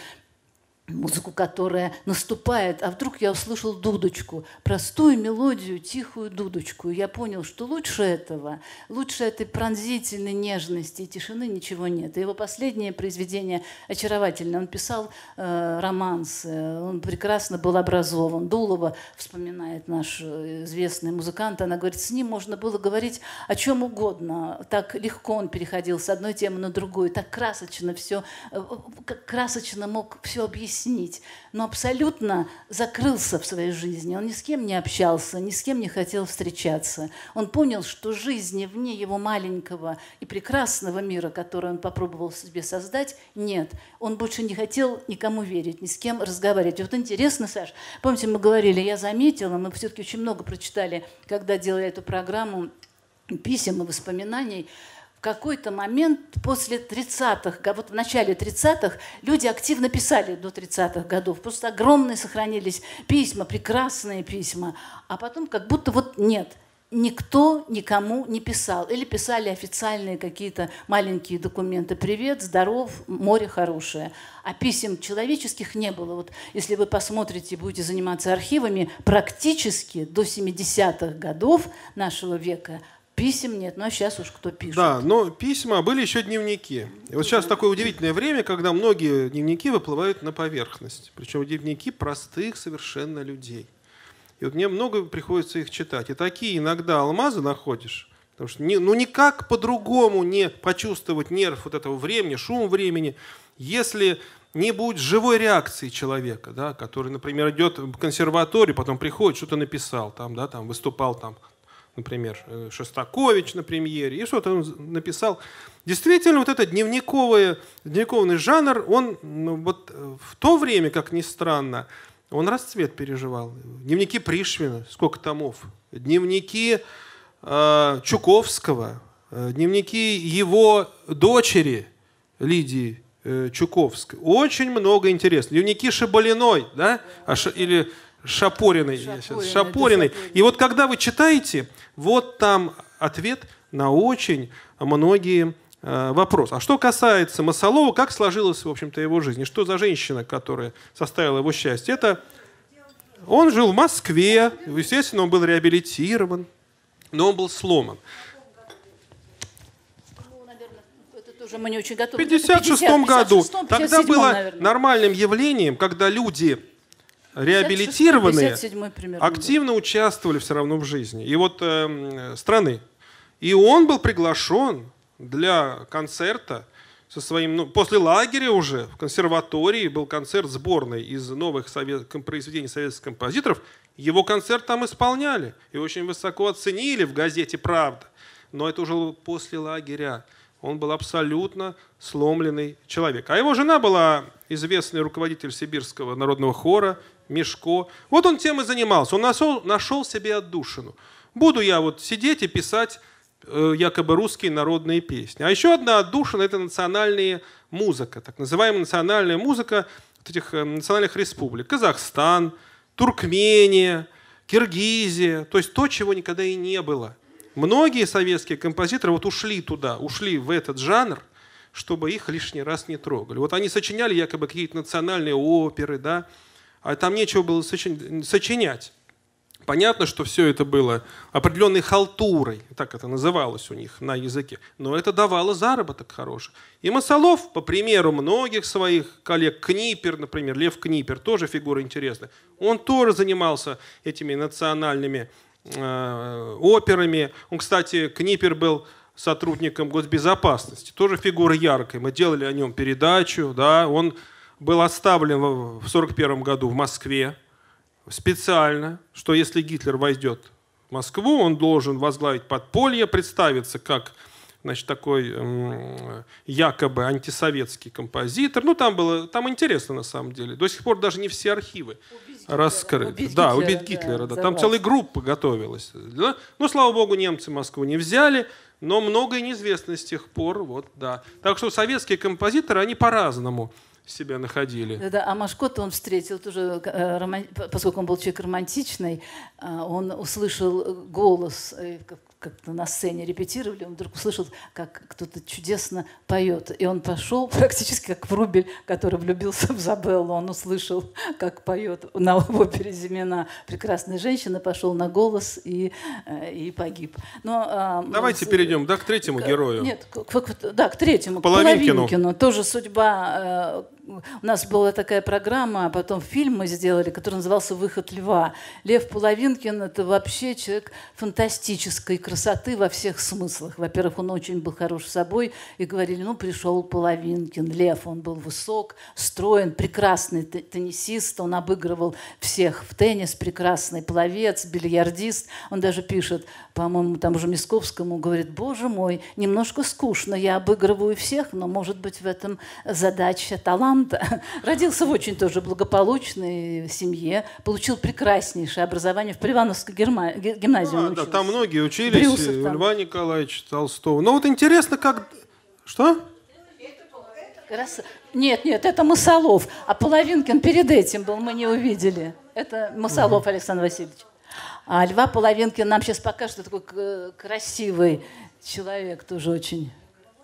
музыку, которая наступает, а вдруг я услышал дудочку, простую мелодию, тихую дудочку. Я понял, что лучше этого, лучше этой пронзительной нежности и тишины ничего нет». И его последнее произведение очаровательное. Он писал э, романсы, он прекрасно был образован. Дулова, вспоминает наш известный музыкант, она говорит, с ним можно было говорить о чем угодно. Так легко он переходил с одной темы на другую, так красочно все, красочно мог все объяснить. Но абсолютно закрылся в своей жизни. Он ни с кем не общался, ни с кем не хотел встречаться. Он понял, что жизни вне его маленького и прекрасного мира, который он попробовал себе создать, нет. Он больше не хотел никому верить, ни с кем разговаривать. И вот интересно, Саш, помните, мы говорили, я заметила, мы все-таки очень много прочитали, когда делали эту программу, писем и воспоминаний. В какой-то момент после тридцатых, вот в начале тридцатых люди активно писали до тридцатых годов. Просто огромные сохранились письма, прекрасные письма. А потом как будто вот нет. Никто никому не писал. Или писали официальные какие-то маленькие документы. «Привет, здоров, море хорошее». А писем человеческих не было. Вот если вы посмотрите, будете заниматься архивами, практически до семидесятых годов нашего века – писем нет, но сейчас уж кто пишет. Да, но письма, были еще дневники. И вот сейчас такое удивительное время, когда многие дневники выплывают на поверхность. Причем дневники простых совершенно людей. И вот мне много приходится их читать. И такие иногда алмазы находишь. Потому что ну, никак по-другому не почувствовать нерв вот этого времени, шум времени, если не будет живой реакции человека, да, который, например, идет в консерваторию, потом приходит, что-то написал, там, да, там, выступал там. Например, Шостакович на премьере, и что-то он написал. Действительно, вот этот дневниковый, дневниковый жанр, он ну, вот в то время, как ни странно, он расцвет переживал. Дневники Пришвина, сколько томов, дневники э, Чуковского, э, дневники его дочери Лидии э, Чуковской. Очень много интересного. Дневники Шебалиной, да? А, или... Шапориной. Шапориной. Шапориной. И вот когда вы читаете, вот там ответ на очень многие э, вопросы. А что касается Мосолова, как сложилась, в общем-то, его жизнь? И что за женщина, которая составила его счастье? Это он жил в Москве, естественно, он был реабилитирован, но он был сломан. Уже мы не очень готовы. В пятьдесят шестом году. пятьдесят шестом, пятьдесят седьмом, тогда было, наверное, нормальным явлением, когда люди реабилитированные активно участвовали все равно в жизни. И вот э, страны. И он был приглашен для концерта со своим... Ну, после лагеря уже в консерватории был концерт сборной из новых совет, произведений советских композиторов. Его концерт там исполняли. И очень высоко оценили в газете «Правда». Но это уже после лагеря. Он был абсолютно сломленный человек. А его жена была известный руководитель Сибирского народного хора Мишко. Вот он тем и занимался. Он нашел, нашел себе отдушину. Буду я вот сидеть и писать э, якобы русские народные песни. А еще одна отдушина – это национальная музыка. Так называемая национальная музыка вот этих э, национальных республик. Казахстан, Туркмения, Киргизия. То есть то, чего никогда и не было. Многие советские композиторы вот ушли туда, ушли в этот жанр, чтобы их лишний раз не трогали. Вот они сочиняли якобы какие-то национальные оперы, да, а там нечего было сочинять. Понятно, что все это было определенной халтурой, так это называлось у них на языке, но это давало заработок хороший. И Мосолов, по примеру многих своих коллег, Книпер, например, Лев Книпер, тоже фигура интересная, он тоже занимался этими национальными э, операми. Он, кстати, Книпер был сотрудником госбезопасности, тоже фигура яркая, мы делали о нем передачу, да, он был оставлен в сорок первом году в Москве, специально, что если Гитлер войдет в Москву, он должен возглавить подполье, представиться как, значит, такой э, якобы антисоветский композитор. Ну, там было, там интересно на самом деле. До сих пор даже не все архивы раскрыты. Да, убить Гитлера. Да, да. Там целая группа готовилась. Да? Ну, слава богу, немцы Москву не взяли, но многое неизвестно с тех пор. Вот, да. Так что советские композиторы, они по-разному себя находили. Да, да, а Машкота он встретил тоже, поскольку он был человек романтичный, он услышал голос, как-то на сцене репетировали, он вдруг услышал, как кто-то чудесно поет. И он пошел практически как Врубель, который влюбился в Забеллу, он услышал, как поет на опере «Зимина» прекрасная женщина, пошел на голос и, и погиб. Но, давайте с... перейдем, да, к третьему к... герою. Нет, к, к, да, к третьему, Половинкину. к Половинкину. Тоже судьба... У нас была такая программа, а потом фильм мы сделали, который назывался «Выход льва». Лев Половинкин – это вообще человек фантастической красоты во всех смыслах. Во-первых, он очень был хорош собой, и говорили, ну, пришел Половинкин, лев. Он был высок, строен, прекрасный теннисист, он обыгрывал всех в теннис, прекрасный пловец, бильярдист. Он даже пишет, по-моему, там уже Мясковскому, говорит, боже мой, немножко скучно, я обыгрываю всех, но, может быть, в этом задача таланта. Родился в очень тоже благополучной семье, получил прекраснейшее образование в Привановской гимназии. А, да, там многие учились, Брюсов, там. Льва Николаевича Толстого. Но вот интересно, как... Что? Крас... Нет, нет, это Мосолов. А Половинкин перед этим был, мы не увидели. Это Мосолов угу. Александр Васильевич. А Льва Половинкин нам сейчас покажет, такой красивый человек тоже очень...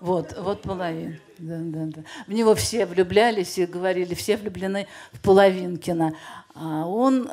Вот, вот Половинкин. Да, да, да. В него все влюблялись и говорили, все влюблены в Половинкина. А он,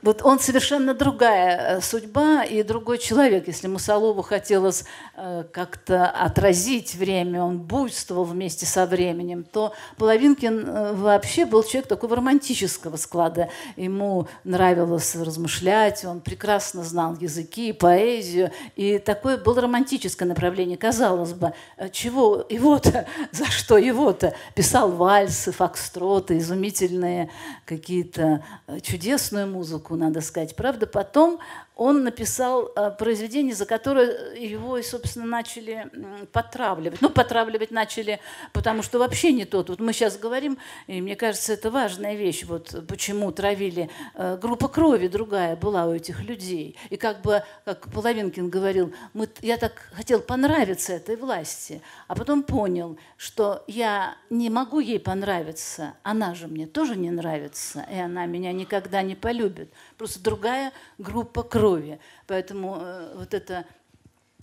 вот он совершенно другая судьба и другой человек. Если Мосолову хотелось как-то отразить время, он буйствовал вместе со временем, то Половинкин вообще был человек такого романтического склада. Ему нравилось размышлять, он прекрасно знал языки, поэзию. И такое было романтическое направление. Казалось бы, чего его-то, за что его-то? Писал вальсы, фокстроты, изумительные какие-то... чудесную музыку, надо сказать. Правда, потом он написал произведение, за которое его, и, собственно, начали потравливать. Ну, потравливать начали, потому что вообще не тот. Вот мы сейчас говорим, и мне кажется, это важная вещь, вот почему травили. Группа крови другая была у этих людей. И как бы, как Половинкин говорил, мы, я так хотел понравиться этой власти, а потом понял, что я не могу ей понравиться, она же мне тоже не нравится, и она меня никогда не полюбит. Просто другая группа крови. Поэтому э, вот эта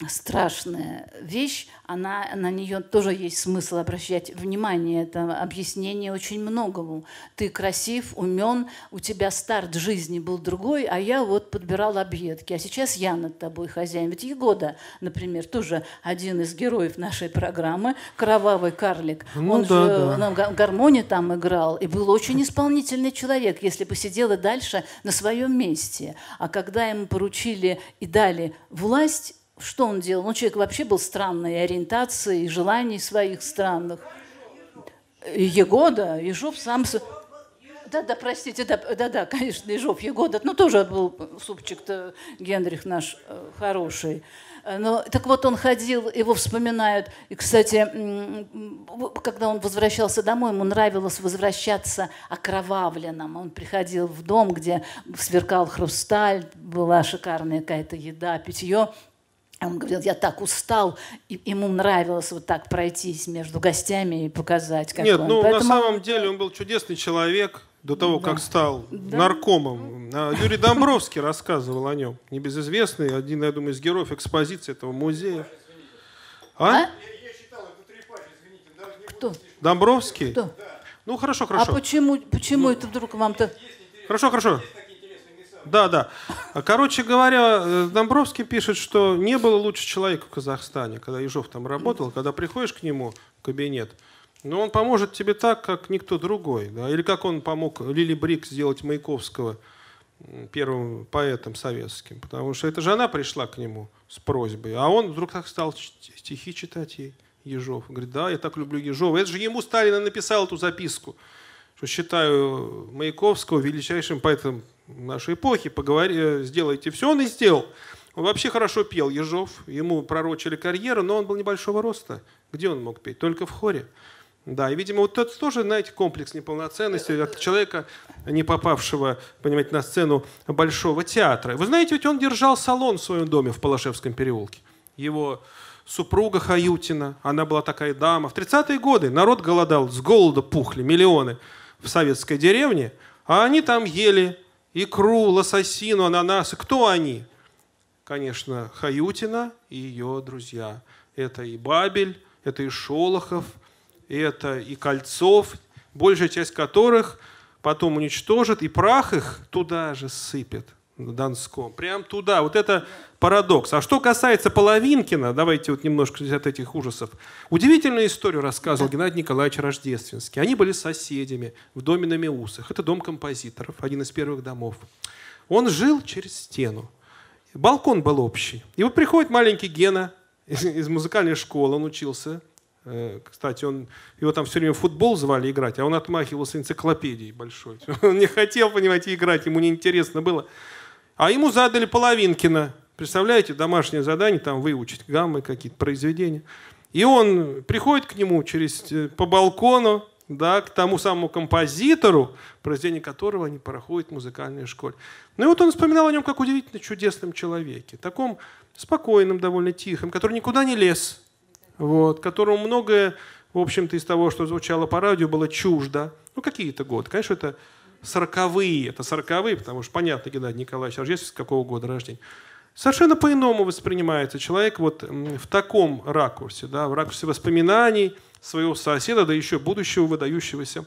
страшная вещь, она, на нее тоже есть смысл обращать внимание. Это объяснение очень многому. Ты красив, умен, у тебя старт жизни был другой, а я вот подбирал объедки. А сейчас я над тобой хозяин. Ведь Ягода, например, тоже один из героев нашей программы, кровавый карлик. Ну, он да, же да. на гармонии там играл и был очень исполнительный человек, если бы сидел и дальше на своем месте. А когда ему поручили и дали власть, что он делал? Ну, человек вообще был странной ориентации и желаний своих странных. Егода, Ежов сам... Да, да, простите, да, да, да, конечно, Ежов, Егода. Ну, тоже был супчик-то Генрих наш хороший. Но, так вот, он ходил, его вспоминают. И, кстати, когда он возвращался домой, ему нравилось возвращаться окровавленным. Он приходил в дом, где сверкал хрусталь, была шикарная какая-то еда, питье. Он говорил, я так устал, и ему нравилось вот так пройтись между гостями и показать, как Нет, он. Нет, ну Поэтому... на самом деле он был чудесный человек до того, да. как стал да. наркомом. Юрий Домбровский рассказывал о нем, небезызвестный, один, я думаю, из героев экспозиции этого музея. А? Я читал эту трепачь, извините, даже не Кто? Домбровский? Кто? Ну, хорошо, хорошо. А почему, почему ну, это вдруг вам-то... Хорошо, хорошо. Да, да. Короче говоря, Домбровский пишет, что не было лучше человека в Казахстане, когда Ежов там работал, когда приходишь к нему в кабинет, но он поможет тебе так, как никто другой. Да? Или как он помог Лили Брик сделать Маяковского первым поэтом советским. Потому что это же она пришла к нему с просьбой, а он вдруг так стал стихи читать ей, Ежов. Говорит, да, я так люблю Ежова. Это же ему Сталин написал эту записку, что считаю Маяковского величайшим поэтом нашей эпохи, поговори, сделайте все. Он и сделал. Он вообще хорошо пел, Ежов. Ему пророчили карьеру, но он был небольшого роста. Где он мог петь? Только в хоре. Да, и, видимо, вот это тоже, знаете, комплекс неполноценности от человека, не попавшего, понимаете, на сцену Большого театра. Вы знаете, ведь он держал салон в своем доме в Палашевском переулке. Его супруга Хаютина, она была такая дама. В тридцатые годы народ голодал, с голода пухли миллионы в советской деревне, а они там ели икру, лососину, ананасы. Кто они? Конечно, Хаютина и ее друзья. Это и Бабель, это и Шолохов, это и Кольцов, большая часть которых потом уничтожат, и прах их туда же сыпят, на Донском. Прям туда. Вот это парадокс. А что касается Половинкина, давайте вот немножко от этих ужасов. Удивительную историю рассказывал Геннадий Николаевич Рождественский. Они были соседями в доме на Меусах. Это дом композиторов, один из первых домов. Он жил через стену. Балкон был общий. И вот приходит маленький Гена из, из музыкальной школы, он учился. Кстати, он, его там все время в футбол звали играть, а он отмахивался энциклопедией большой. Он не хотел, понимаете, играть, ему неинтересно было. А ему задали Половинкина. Представляете, домашнее задание, там выучить гаммы какие-то, произведения. И он приходит к нему через, по балкону, да, к тому самому композитору, произведение которого они проходят в музыкальной школе. Ну и вот он вспоминал о нем как удивительно чудесном человеке. Таком спокойном, довольно тихом, который никуда не лез. Вот, которому многое, в общем-то, из того, что звучало по радио, было чуждо. Ну, какие-то годы. Конечно, это сороковые, это сороковые, потому что, понятно, Геннадий Николаевич Рождественский, с какого года рождения. Совершенно по-иному воспринимается человек вот в таком ракурсе, да, в ракурсе воспоминаний своего соседа, да еще будущего выдающегося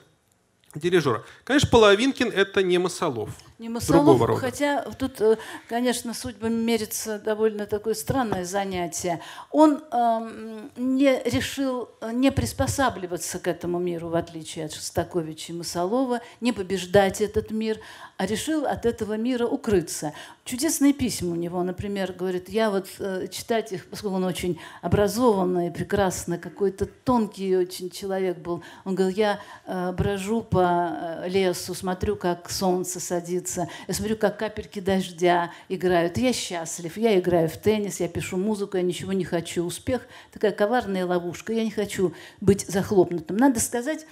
дирижера. Конечно, Половинкин – это не Мосолов. Не Мосолов, хотя тут, конечно, судьбами мерится довольно такое странное занятие. Он э, не решил не приспосабливаться к этому миру, в отличие от Шостаковича и Мосолова, не побеждать этот мир, а решил от этого мира укрыться. Чудесные письма у него, например, говорит, я вот э, читать их, поскольку он очень образованный, прекрасный, какой-то тонкий очень человек был. Он говорил, я э, брожу по по лесу, смотрю, как солнце садится, я смотрю, как капельки дождя играют. Я счастлив, я играю в теннис, я пишу музыку, я ничего не хочу. Успех – такая коварная ловушка, я не хочу быть захлопнутым. Надо сказать,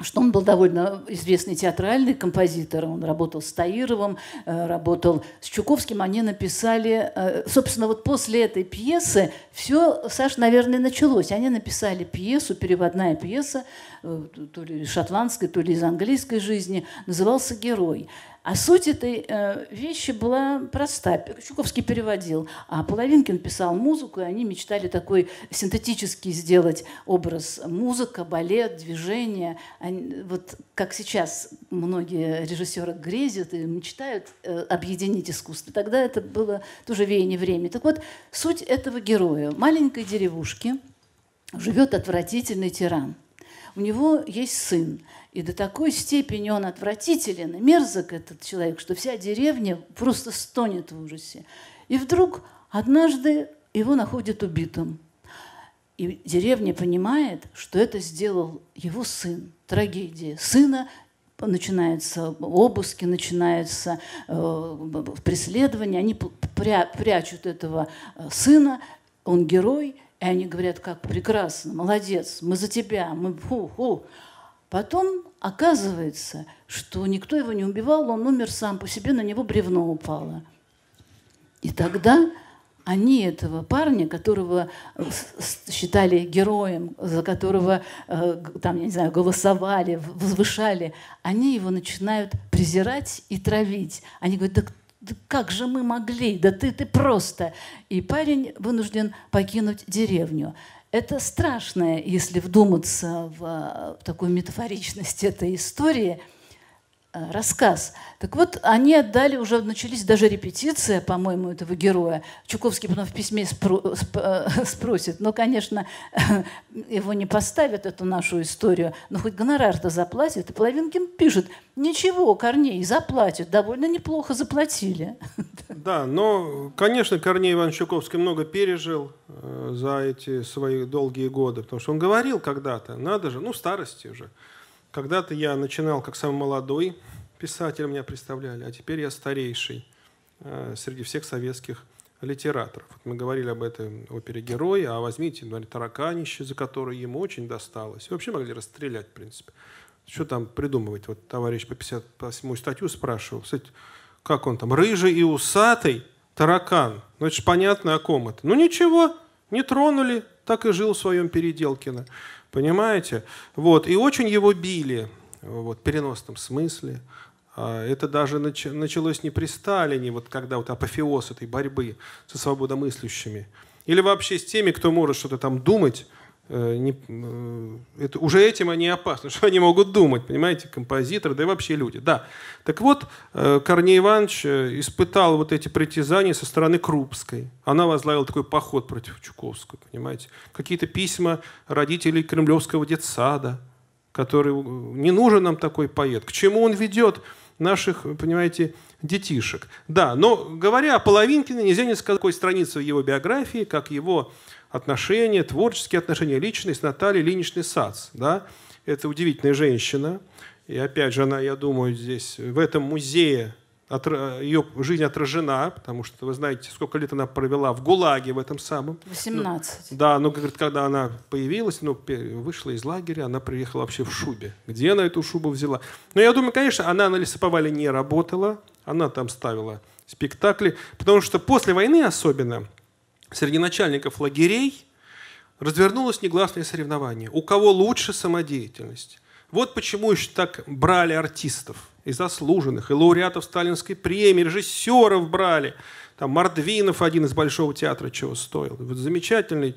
что он был довольно известный театральный композитор. Он работал с Таировым, работал с Чуковским. Они написали... Собственно, вот после этой пьесы все, Саш, наверное, началось. Они написали пьесу, переводная пьеса, то ли шотландской, то ли из английской жизни, назывался «Герой». А суть этой вещи была проста. Чуковский переводил, а Половинкин писал музыку, и они мечтали такой синтетический сделать образ. Музыка, балет, движение. Они, вот как сейчас многие режиссеры грезят и мечтают объединить искусство. Тогда это было тоже веяние времени. Так вот, суть этого героя. В маленькой деревушке живет отвратительный тиран. У него есть сын. И до такой степени он отвратителен и мерзок, этот человек, что вся деревня просто стонет в ужасе. И вдруг однажды его находят убитым. И деревня понимает, что это сделал его сын. Трагедия сына. Начинаются обыски, начинаются э, преследования. Они пря прячут этого сына. Он герой. И они говорят, как прекрасно, молодец, мы за тебя, мы ху-ху. Потом оказывается, что никто его не убивал, он умер сам по себе, на него бревно упало. И тогда они этого парня, которого считали героем, за которого там, я не знаю, голосовали, возвышали, они его начинают презирать и травить. Они говорят, да кто? Да как же мы могли? Да ты, ты просто. И парень вынужден покинуть деревню. Это страшное, если вдуматься в такую метафоричность этой истории, рассказ. Так вот, они отдали, уже начались даже репетиции, по-моему, этого героя. Чуковский потом в письме спро- сп- спросит, но, конечно, его не поставят, эту нашу историю, но хоть гонорар-то заплатит. И Половинкин пишет, ничего, Корней, заплатит, довольно неплохо заплатили. Да, но, конечно, Корней Иванович Чуковский много пережил за эти свои долгие годы, потому что он говорил когда-то, надо же, ну, старости уже. Когда-то я начинал как самый молодой писатель, меня представляли, а теперь я старейший э, среди всех советских литераторов. Вот мы говорили об этой опере «Герой», а возьмите, например, «Тараканище», за которое ему очень досталось. И вообще могли расстрелять, в принципе. Что там придумывать? Вот товарищ по пятьдесят восьмой статью спрашивал, кстати, как он там, «Рыжий и усатый таракан». Ну это же понятно, о ком это. Ну ничего, не тронули, так и жил в своем Переделкино. Понимаете? Вот. И очень его били вот, в переносном смысле. Это даже началось не при Сталине, вот, когда вот апофеоз этой борьбы со свободомыслящими. Или вообще с теми, кто может что-то там думать. Не, это, уже этим они опасны, что они могут думать, понимаете, композиторы, да и вообще люди. Да. Так вот, Корней Иванович испытал вот эти притязания со стороны Крупской. Она возглавила такой поход против Чуковского, понимаете. Какие-то письма родителей кремлевского детсада, который не нужен нам такой поэт, к чему он ведет наших, понимаете, детишек. Да, но говоря о Половинкине, нельзя не сказать такой страницы в его биографии, как его отношения, творческие отношения личные с Натальей Ильиничной Сац. Да? Это удивительная женщина. И опять же, она, я думаю, здесь, в этом музее, отра... ее жизнь отражена, потому что вы знаете, сколько лет она провела в ГУЛАГе в этом самом. восемнадцать. Ну, да, но, говорит, когда она появилась, ну, вышла из лагеря, она приехала вообще в шубе. Где она эту шубу взяла? Но я думаю, конечно, она на лесоповале не работала, она там ставила спектакли, потому что после войны особенно среди начальников лагерей развернулось негласное соревнование. У кого лучше самодеятельность? Вот почему еще так брали артистов и заслуженных, и лауреатов Сталинской премии, режиссеров брали. Там Мордвинов один из Большого театра чего стоил. Вот замечательный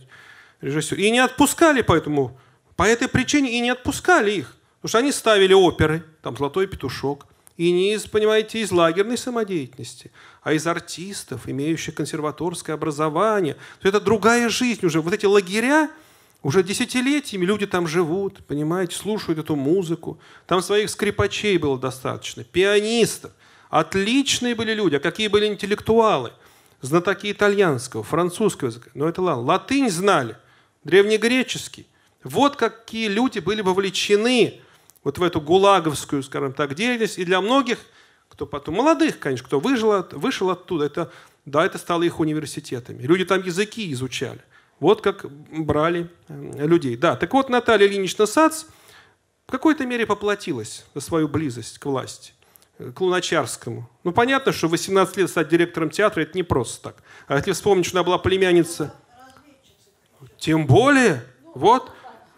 режиссер. И не отпускали поэтому, по этой причине и не отпускали их. Потому что они ставили оперы, там «Золотой петушок», и не из, понимаете, из лагерной самодеятельности, а из артистов, имеющих консерваторское образование. Это другая жизнь уже. Вот эти лагеря уже десятилетиями люди там живут, понимаете, слушают эту музыку. Там своих скрипачей было достаточно, пианистов. Отличные были люди. А какие были интеллектуалы? Знатоки итальянского, французского языка. Но это ладно. Латынь знали, древнегреческий. Вот какие люди были вовлечены вот в эту гулаговскую, скажем так, деятельность. И для многих, кто потом, молодых, конечно, кто выжил, вышел оттуда, это, да, это стало их университетами. Люди там языки изучали. Вот как брали людей. Да, так вот, Наталья Ильинична Сац в какой-то мере поплатилась за свою близость к власти, к Луначарскому. Ну, понятно, что восемнадцать лет стать директором театра – это не просто так. А если вспомнить, что она была племянница… Тем более, вот,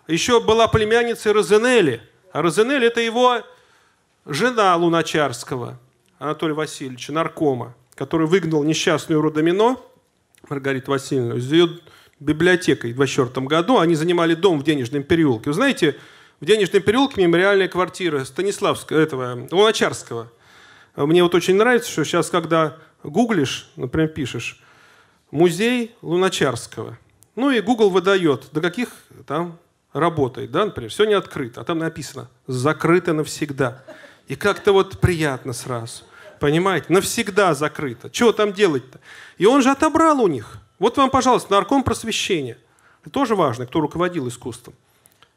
еще была племянница Розенели. А Розенель – это его жена Луначарского, Анатолия Васильевича, наркома, который выгнал несчастную Рудомино, Маргариту Васильевну, из ее библиотекой в двадцать четвёртом году. Они занимали дом в Денежном переулке. Вы знаете, в Денежном переулке мемориальная квартира Станиславского, этого, Луначарского. Мне вот очень нравится, что сейчас, когда гуглишь, например, пишешь «Музей Луначарского», ну и Google выдает, до каких там… работает, да, например, все не открыто, а там написано «закрыто навсегда». И как-то вот приятно сразу, понимаете, навсегда закрыто. Чего там делать-то? И он же отобрал у них. Вот вам, пожалуйста, нарком просвещения. Это тоже важно, кто руководил искусством.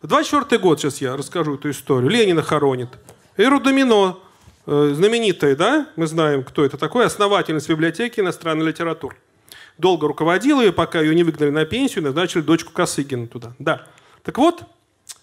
двадцать четвёртый год, сейчас я расскажу эту историю. Ленина хоронит. И Рудомино, знаменитая, да, мы знаем, кто это такой, основательница библиотеки иностранной литературы. Долго руководила ее, пока ее не выгнали на пенсию, назначили дочку Косыгина туда, да. Так вот,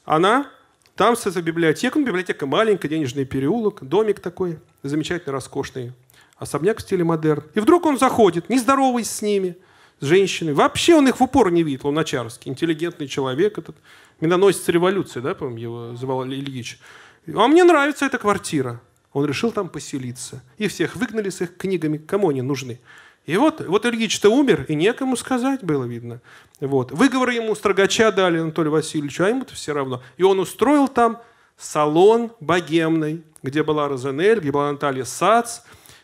она там с этой библиотекой, библиотека маленькая, Денежный переулок, домик такой, замечательно роскошный, особняк в стиле модерн. И вдруг он заходит, не здороваясь с ними, с женщиной. Вообще он их в упор не видит, Луначарский, интеллигентный человек этот, миноносец революции, да, по-моему, его звал Ильич. А мне нравится эта квартира. Он решил там поселиться. И всех выгнали с их книгами, кому они нужны. И вот, вот Ильич-то умер, и некому сказать было, видно. Вот. Выговоры ему строгача дали Анатолию Васильевичу, а ему-то все равно. И он устроил там салон богемный, где была Розенель, где была Наталья Сац.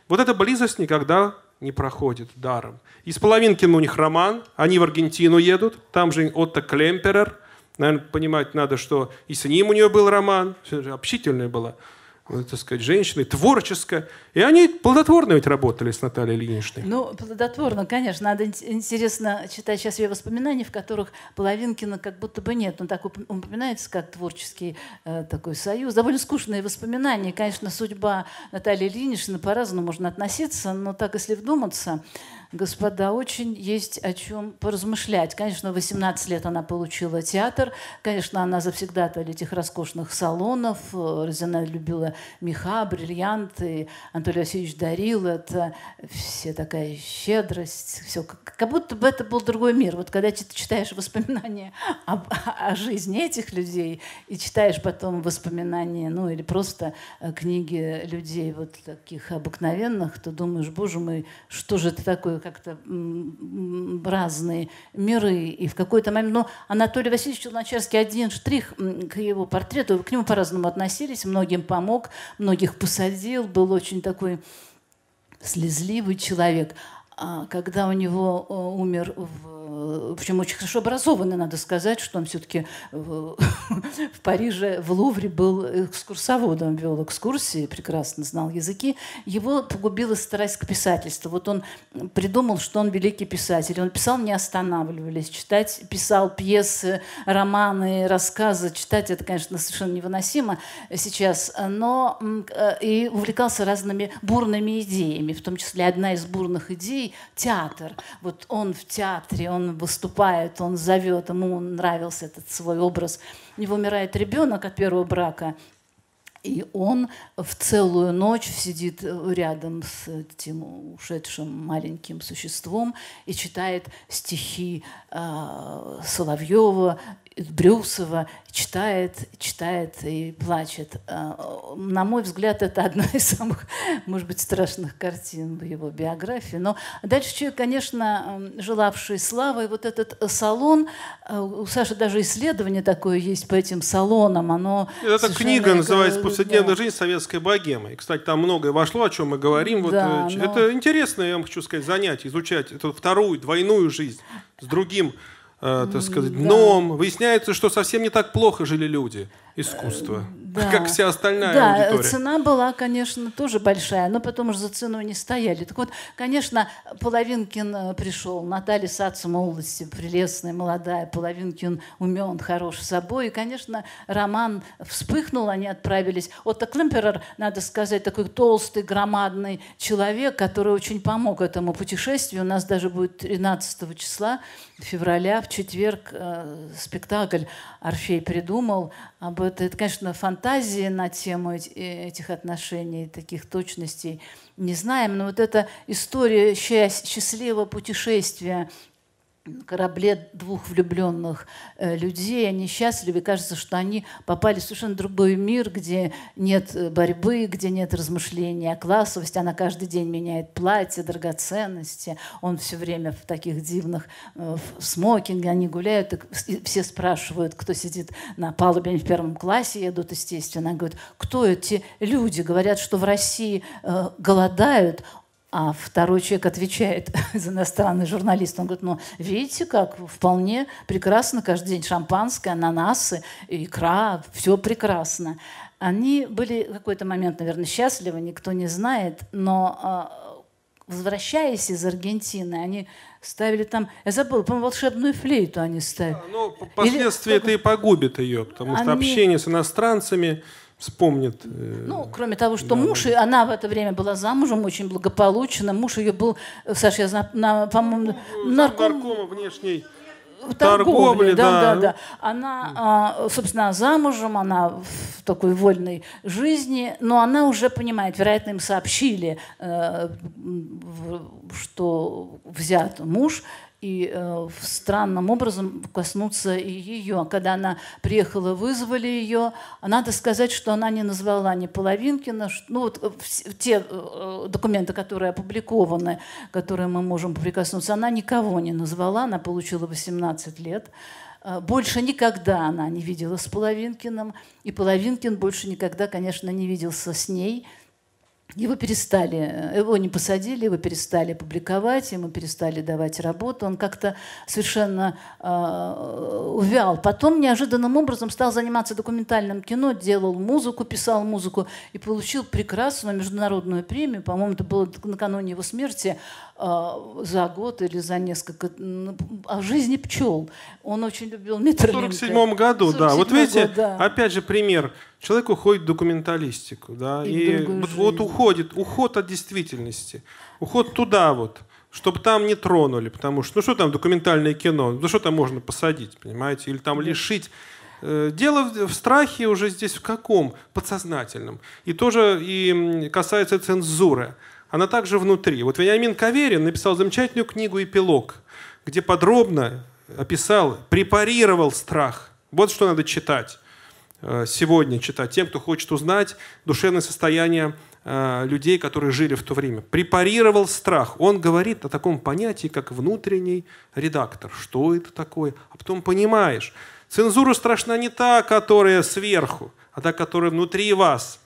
Вот эта близость никогда не проходит даром. Из Половинкина у них роман, они в Аргентину едут, там же Отто Клемперер. Наверное, понимать надо, что и с ним у нее был роман, общительная была, так сказать, женщина, творческая. И они плодотворно ведь работали с Натальей Ильиничной. Ну, плодотворно, конечно. Надо интересно читать сейчас ее воспоминания, в которых Половинкина как будто бы нет. Он так упоминается, как творческий э, такой союз. Довольно скучные воспоминания. Конечно, судьба Натальи Ильиничны по-разному можно относиться, но так, если вдуматься, господа, очень есть о чем поразмышлять. Конечно, в восемнадцать лет она получила театр. Конечно, она завсегдатая этих роскошных салонов. Розенель любила меха, бриллианты. Анатолий Васильевич дарил это. Все такая щедрость. Все. Как будто бы это был другой мир. Вот когда ты читаешь воспоминания об, о жизни этих людей и читаешь потом воспоминания, ну или просто книги людей вот таких обыкновенных, то думаешь, боже мой, что же это такое? Как-то разные миры. И в какой-то момент... Но Анатолий Васильевич Луначарский один штрих к его портрету. К нему по-разному относились. Многим помог, многих посадил. Был очень такой слезливый человек. А когда у него умер... В, причем очень хорошо образованный, надо сказать, что он все-таки в, в Париже, в Лувре был экскурсоводом, вел экскурсии, прекрасно знал языки. Его погубила страсть к писательству. Вот он придумал, что он великий писатель. Он писал, не останавливались. Читать, писал пьесы, романы, рассказы. Читать это, конечно, совершенно невыносимо сейчас. Но и увлекался разными бурными идеями. В том числе одна из бурных идей — театр. Вот он в театре, он выступает, он зовет, ему нравился этот свой образ. У него умирает ребенок от первого брака, и он в целую ночь сидит рядом с этим ушедшим маленьким существом и читает стихи э, Соловьева, Брюсова, читает, читает и плачет. На мой взгляд, это одна из самых, может быть, страшных картин в его биографии. Но дальше человек, конечно, желавший славы. Вот этот салон, у Саши даже исследование такое есть по этим салонам. Оно это книга как... называется «Повседневная жизнь советской богемы». И, кстати, там многое вошло, о чем мы говорим. Да, вот, но... Это интересное, я вам хочу сказать, занятие, изучать эту вторую, двойную жизнь с другим, так сказать, дном. Да. Выясняется, что совсем не так плохо жили люди искусства, да, как вся остальная, да, аудитория. Да, цена была, конечно, тоже большая, но потом уже за ценой не стояли. Так вот, конечно, Половинкин пришел, Наталья Сац молодости, прелестная, молодая, Половинкин умен, хорош собой, и, конечно, роман вспыхнул, они отправились. Отто Клемперер, надо сказать, такой толстый, громадный человек, который очень помог этому путешествию. У нас даже будет тринадцатого числа февраля, в четверг, э, спектакль «Орфей придумал». Об этом, это, конечно, фантазии на тему этих отношений, таких точностей не знаем, но вот эта история счастливого путешествия на корабле двух влюбленных людей, они счастливы, кажется, что они попали в совершенно другой мир, где нет борьбы, где нет размышлений о классовости, она каждый день меняет платье, драгоценности, он все время в таких дивных в смокинге, они гуляют, и все спрашивают, кто сидит на палубе, они в первом классе едут, естественно, она говорит, кто эти люди, говорят, что в России голодают. А второй человек отвечает, иностранный журналист, он говорит, ну, видите, как вполне прекрасно, каждый день шампанское, ананасы, икра, все прекрасно. Они были в какой-то момент, наверное, счастливы, никто не знает, но, возвращаясь из Аргентины, они ставили там, я забыла, по-моему, волшебную флейту они ставили. Да, но последствия это и погубит ее, потому что они... общение с иностранцами... Вспомнит. Ну, кроме того, что да, муж, да. Она в это время была замужем, очень благополучно. Муж ее был, Саш, я знаю, на, по-моему, нарком... наркома внешней торговли. Да, да, да, да. Она, собственно, замужем, она в такой вольной жизни, но она уже понимает, вероятно, им сообщили, что взят муж. и э, странным образом коснуться и ее. Когда она приехала, вызвали ее. Надо сказать, что она не назвала ни Половинкина. Ну, вот в, те э, документы, которые опубликованы, которые мы можем прикоснуться, она никого не назвала. Она получила восемнадцать лет. Больше никогда она не видела с Половинкиным. И Половинкин больше никогда, конечно, не виделся с ней. Его перестали, его не посадили, его перестали публиковать, ему перестали давать работу. Он как-то совершенно э, увял. Потом неожиданным образом стал заниматься документальным кино, делал музыку, писал музыку и получил прекрасную международную премию. По-моему, это было накануне его смерти, э, за год или за несколько. О жизни пчел. Он очень любил Митрофанова. В сорок седьмом году, да. сорок седьмом вот видите, год, да. Опять же пример. Человек уходит в документалистику, да, и, и вот, вот уходит, уход от действительности, уход туда вот, чтобы там не тронули, потому что, ну что там документальное кино, ну что там можно посадить, понимаете, или там лишить. Дело в, в страхе уже здесь в каком? Подсознательном. И тоже и касается цензуры. Она также внутри. Вот Вениамин Каверин написал замечательную книгу «Эпилог», где подробно описал, препарировал страх. Вот что надо читать. Сегодня читать тем, кто хочет узнать душевное состояние э, людей, которые жили в то время. Препарировал страх. Он говорит о таком понятии, как внутренний редактор. Что это такое? А потом понимаешь. Цензура страшна не та, которая сверху, а та, которая внутри вас.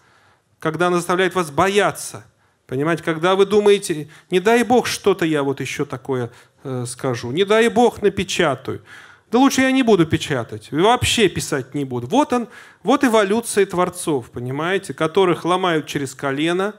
Когда она заставляет вас бояться. Понимаете, когда вы думаете, не дай бог что-то я вот еще такое э, скажу, не дай бог напечатаю. Да лучше я не буду печатать, вообще писать не буду. Вот он, вот эволюция творцов, понимаете, которых ломают через колено,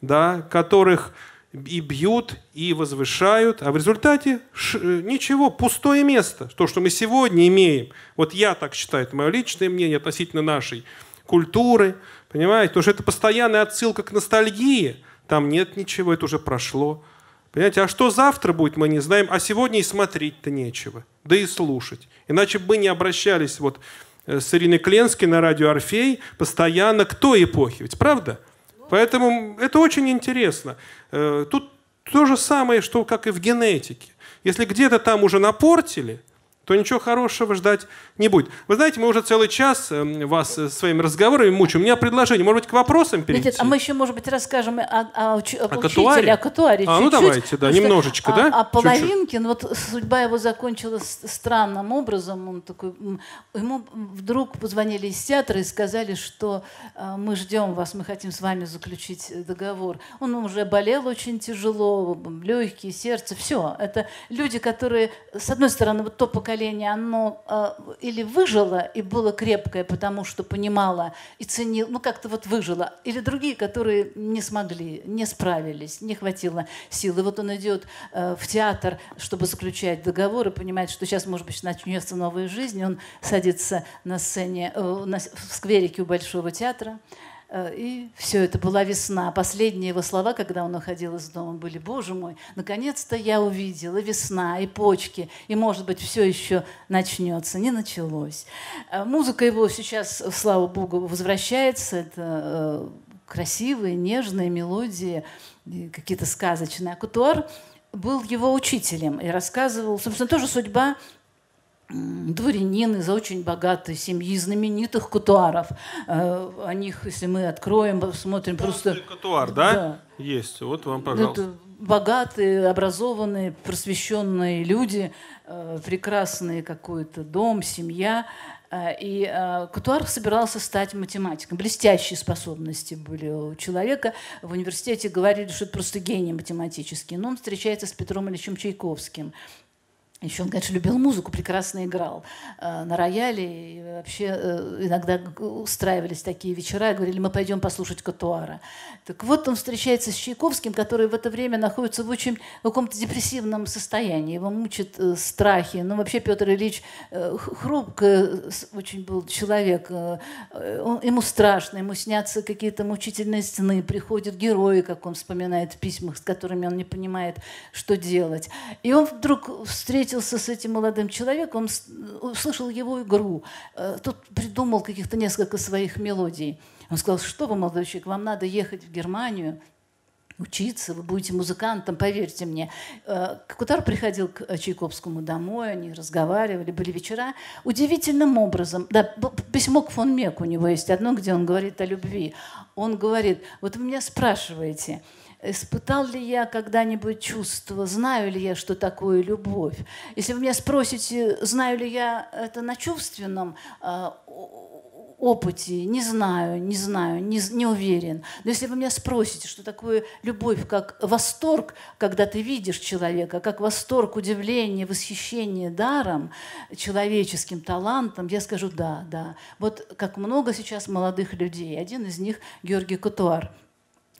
да, которых и бьют, и возвышают, а в результате ничего, пустое место. То, что мы сегодня имеем, вот я так считаю, это мое личное мнение относительно нашей культуры, понимаете, потому что это постоянная отсылка к ностальгии, там нет ничего, это уже прошло. Понимаете, а что завтра будет, мы не знаем, а сегодня и смотреть-то нечего, да и слушать. Иначе бы мы не обращались вот с Ириной Кленской на радио «Орфей» постоянно к той эпохе, ведь правда? Поэтому это очень интересно. Тут то же самое, что как и в генетике. Если где-то там уже напортили, то ничего хорошего ждать не будет. Вы знаете, мы уже целый час вас своими разговорами мучаем. У меня предложение, может быть, к вопросам перейти? Нет, нет, а мы еще, может быть, расскажем о, о, о, о учителе, о Катуаре. А, ну давайте, да, немножечко, да? А Половинкин, вот судьба его закончилась странным образом. Он такой, ему вдруг позвонили из театра и сказали, что мы ждем вас, мы хотим с вами заключить договор. Он уже болел очень тяжело, легкие, сердце, все. Это люди, которые, с одной стороны, вот то поколение, оно э, или выжило и было крепкое, потому что понимало и ценило, ну как-то вот выжило, или другие, которые не смогли, не справились, не хватило силы. Вот он идет э, в театр, чтобы заключать договор и понимает, что сейчас, может быть, начнется новая жизнь. Он садится на сцене, э, на, в скверике у Большого театра. И все, это была весна. Последние его слова, когда он уходил из дома, были: «Боже мой, наконец-то я увидела весна, и почки, и, может быть, все еще начнется». Не началось. Музыка его сейчас, слава богу, возвращается. Это красивые, нежные мелодии, какие-то сказочные. А Катуар был его учителем и рассказывал, собственно, тоже судьба дворянин из очень богатой семьи, знаменитых Катуаров. О них, если мы откроем, посмотрим, да, просто... Катуар, да? Да? Есть. Вот вам, пожалуйста. Это богатые, образованные, просвещенные люди, прекрасный какой-то дом, семья. И Катуар собирался стать математиком. Блестящие способности были у человека. В университете говорили, что это просто гений математический. Но он встречается с Петром Ильичем Чайковским. Еще он, конечно, любил музыку, прекрасно играл э, на рояле. И вообще э, иногда устраивались такие вечера, говорили, мы пойдем послушать Катуара. Так вот, он встречается с Чайковским, который в это время находится в очень в каком-то депрессивном состоянии. Его мучат э, страхи. Ну, вообще, Петр Ильич э, хрупкий очень был человек. Э, он, ему страшно, ему снятся какие-то мучительные сны. Приходят герои, как он вспоминает в письмах, с которыми он не понимает, что делать. И он вдруг встретился с этим молодым человеком, услышал его игру, тот придумал каких-то несколько своих мелодий. Он сказал, что вы, молодой человек, вам надо ехать в Германию, учиться, вы будете музыкантом, поверьте мне. Кутар приходил к Чайковскому домой, они разговаривали, были вечера. Удивительным образом, да, письмо к фон Мек у него есть одно, где он говорит о любви. Он говорит, вот вы меня спрашиваете, испытал ли я когда-нибудь чувство, знаю ли я, что такое любовь. Если вы меня спросите, знаю ли я это на чувственном опыте, не знаю, не знаю, не, не уверен. Но если вы меня спросите, что такое любовь, как восторг, когда ты видишь человека, как восторг, удивление, восхищение даром, человеческим талантом, я скажу да, да. Вот как много сейчас молодых людей. Один из них Георгий Кутуар.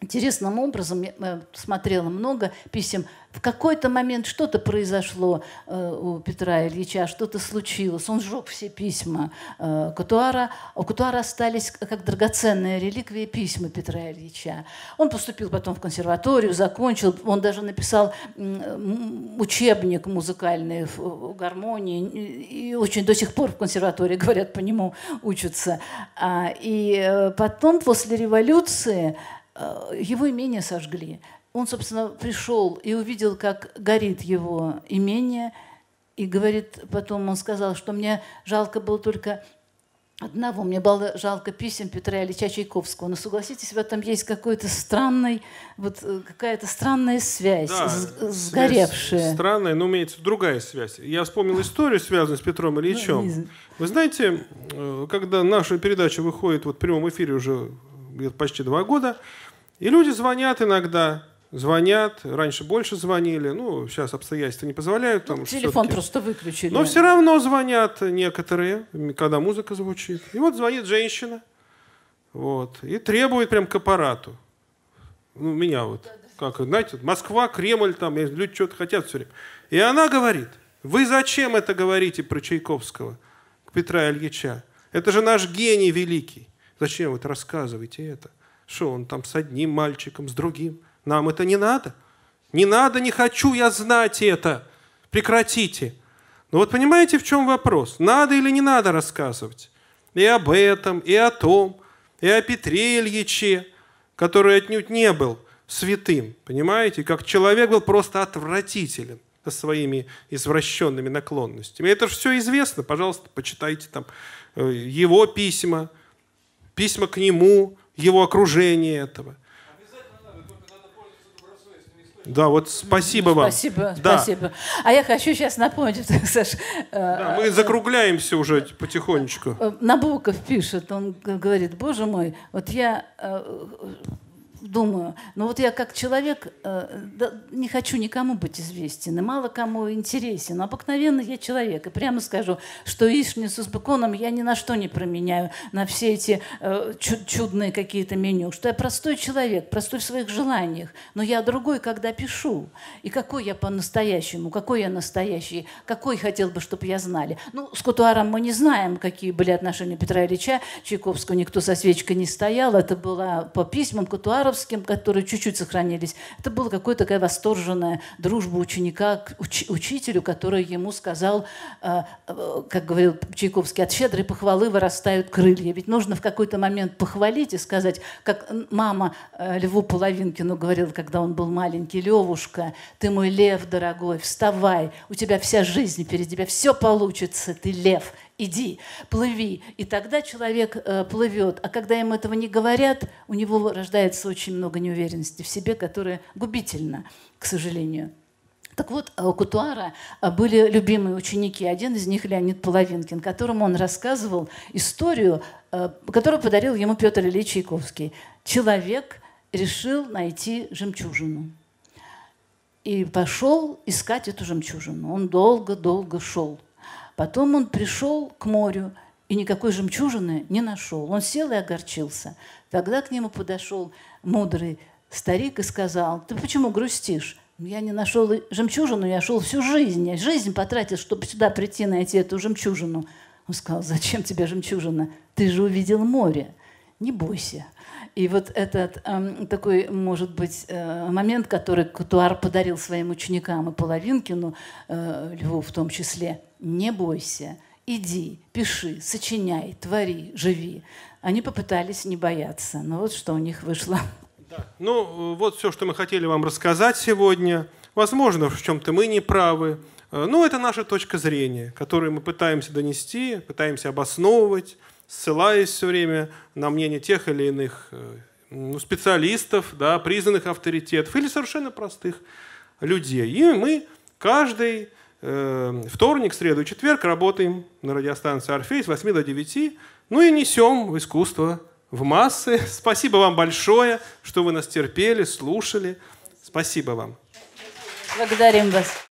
Интересным образом, я смотрела много писем, в какой-то момент что-то произошло у Петра Ильича, что-то случилось, он сжег все письма Кутуара, у Кутуара остались как драгоценные реликвии письма Петра Ильича. Он поступил потом в консерваторию, закончил, он даже написал учебник музыкальный в гармонии, и очень до сих пор в консерватории, говорят, по нему учатся. И потом, после революции, его имение сожгли. Он, собственно, пришел и увидел, как горит его имение, и говорит, потом он сказал, что мне жалко было только одного, мне было жалко писем Петра Ильича Чайковского. Но согласитесь, в этом есть какой-то странный, вот какая-то странная связь, да, сгоревшая. Связь странная, но имеется другая связь. Я вспомнил историю, связанную с Петром Ильичем. Вы знаете, когда наша передача выходит вот в прямом эфире уже почти два года. И люди звонят иногда, звонят, раньше больше звонили, ну, сейчас обстоятельства не позволяют. Там, телефон просто выключили. Но все равно звонят некоторые, когда музыка звучит. И вот звонит женщина, вот, и требует прям к аппарату. Ну, меня вот, как, знаете, Москва, Кремль, там, люди что-то хотят все время. И она говорит, вы зачем это говорите про Чайковского, к Петра Ильича? Это же наш гений великий. Зачем вы это рассказываете это? Что он там с одним мальчиком, с другим? Нам это не надо. Не надо, не хочу я знать это. Прекратите. Но вот понимаете, в чем вопрос? Надо или не надо рассказывать? И об этом, и о том, и о Петре Ильиче, который отнюдь не был святым, понимаете? Как человек был просто отвратителен со своими извращенными наклонностями. Это же все известно. Пожалуйста, почитайте там его письма, письма к нему, его окружение этого. Обязательно надо, только надо пользоваться добросовестными историями. Да, вот спасибо вам. Спасибо, да. Спасибо. А я хочу сейчас напомнить, Саш. Да, мы закругляемся уже потихонечку. Набоков пишет, он говорит, боже мой, вот я думаю, но вот я как человек не хочу никому быть известен, и мало кому интересен. Обыкновенно я человек. И прямо скажу, что яичницу с беконом я ни на что не променяю, на все эти чудные какие-то меню. Что я простой человек, простой в своих желаниях, но я другой, когда пишу. И какой я по-настоящему, какой я настоящий, какой хотел бы, чтобы я знали. Ну, с Кутуаром мы не знаем, какие были отношения Петра Ильича Чайковского, никто со свечкой не стоял. Это было по письмам Кутуара, которые чуть-чуть сохранились. Это была какая-то такая восторженная дружба ученика к уч учителю, который ему сказал, э, э, как говорил Чайковский, от щедрой похвалы вырастают крылья. Ведь нужно в какой-то момент похвалить и сказать, как мама э, Льву Половинкину говорила, когда он был маленький, Левушка, ты мой лев, дорогой, вставай, у тебя вся жизнь впереди тебя, все получится, ты лев, иди, плыви. И тогда человек э, плывет. А когда им этого не говорят, у него рождается очень много неуверенности в себе, которая губительна, к сожалению. Так вот, у Кутуара были любимые ученики. Один из них Леонид Половинкин, которому он рассказывал историю, э, которую подарил ему Петр Ильич Чайковский. Человек решил найти жемчужину. И пошел искать эту жемчужину. Он долго-долго шел. Потом он пришел к морю и никакой жемчужины не нашел. Он сел и огорчился. Тогда к нему подошел мудрый старик и сказал, ты почему грустишь? Я не нашел жемчужину, я шел всю жизнь. Я жизнь потратил, чтобы сюда прийти, найти эту жемчужину. Он сказал, зачем тебе жемчужина? Ты же увидел море. Не бойся. И вот этот э, такой, может быть, э, момент, который Кутуар подарил своим ученикам и Половинкину, э, Льву в том числе, не бойся, иди, пиши, сочиняй, твори, живи. Они попытались не бояться, но вот что у них вышло. Ну, вот все, что мы хотели вам рассказать сегодня. Возможно, в чем-то мы не правы. Но это наша точка зрения, которую мы пытаемся донести, пытаемся обосновывать, ссылаясь все время на мнение тех или иных ну, специалистов, да, признанных авторитетов или совершенно простых людей. И мы каждый э, вторник, среду и четверг работаем на радиостанции «Орфей» с восьми до девяти, ну и несем в искусство, в массы. Спасибо вам большое, что вы нас терпели, слушали. Спасибо вам. Благодарим вас.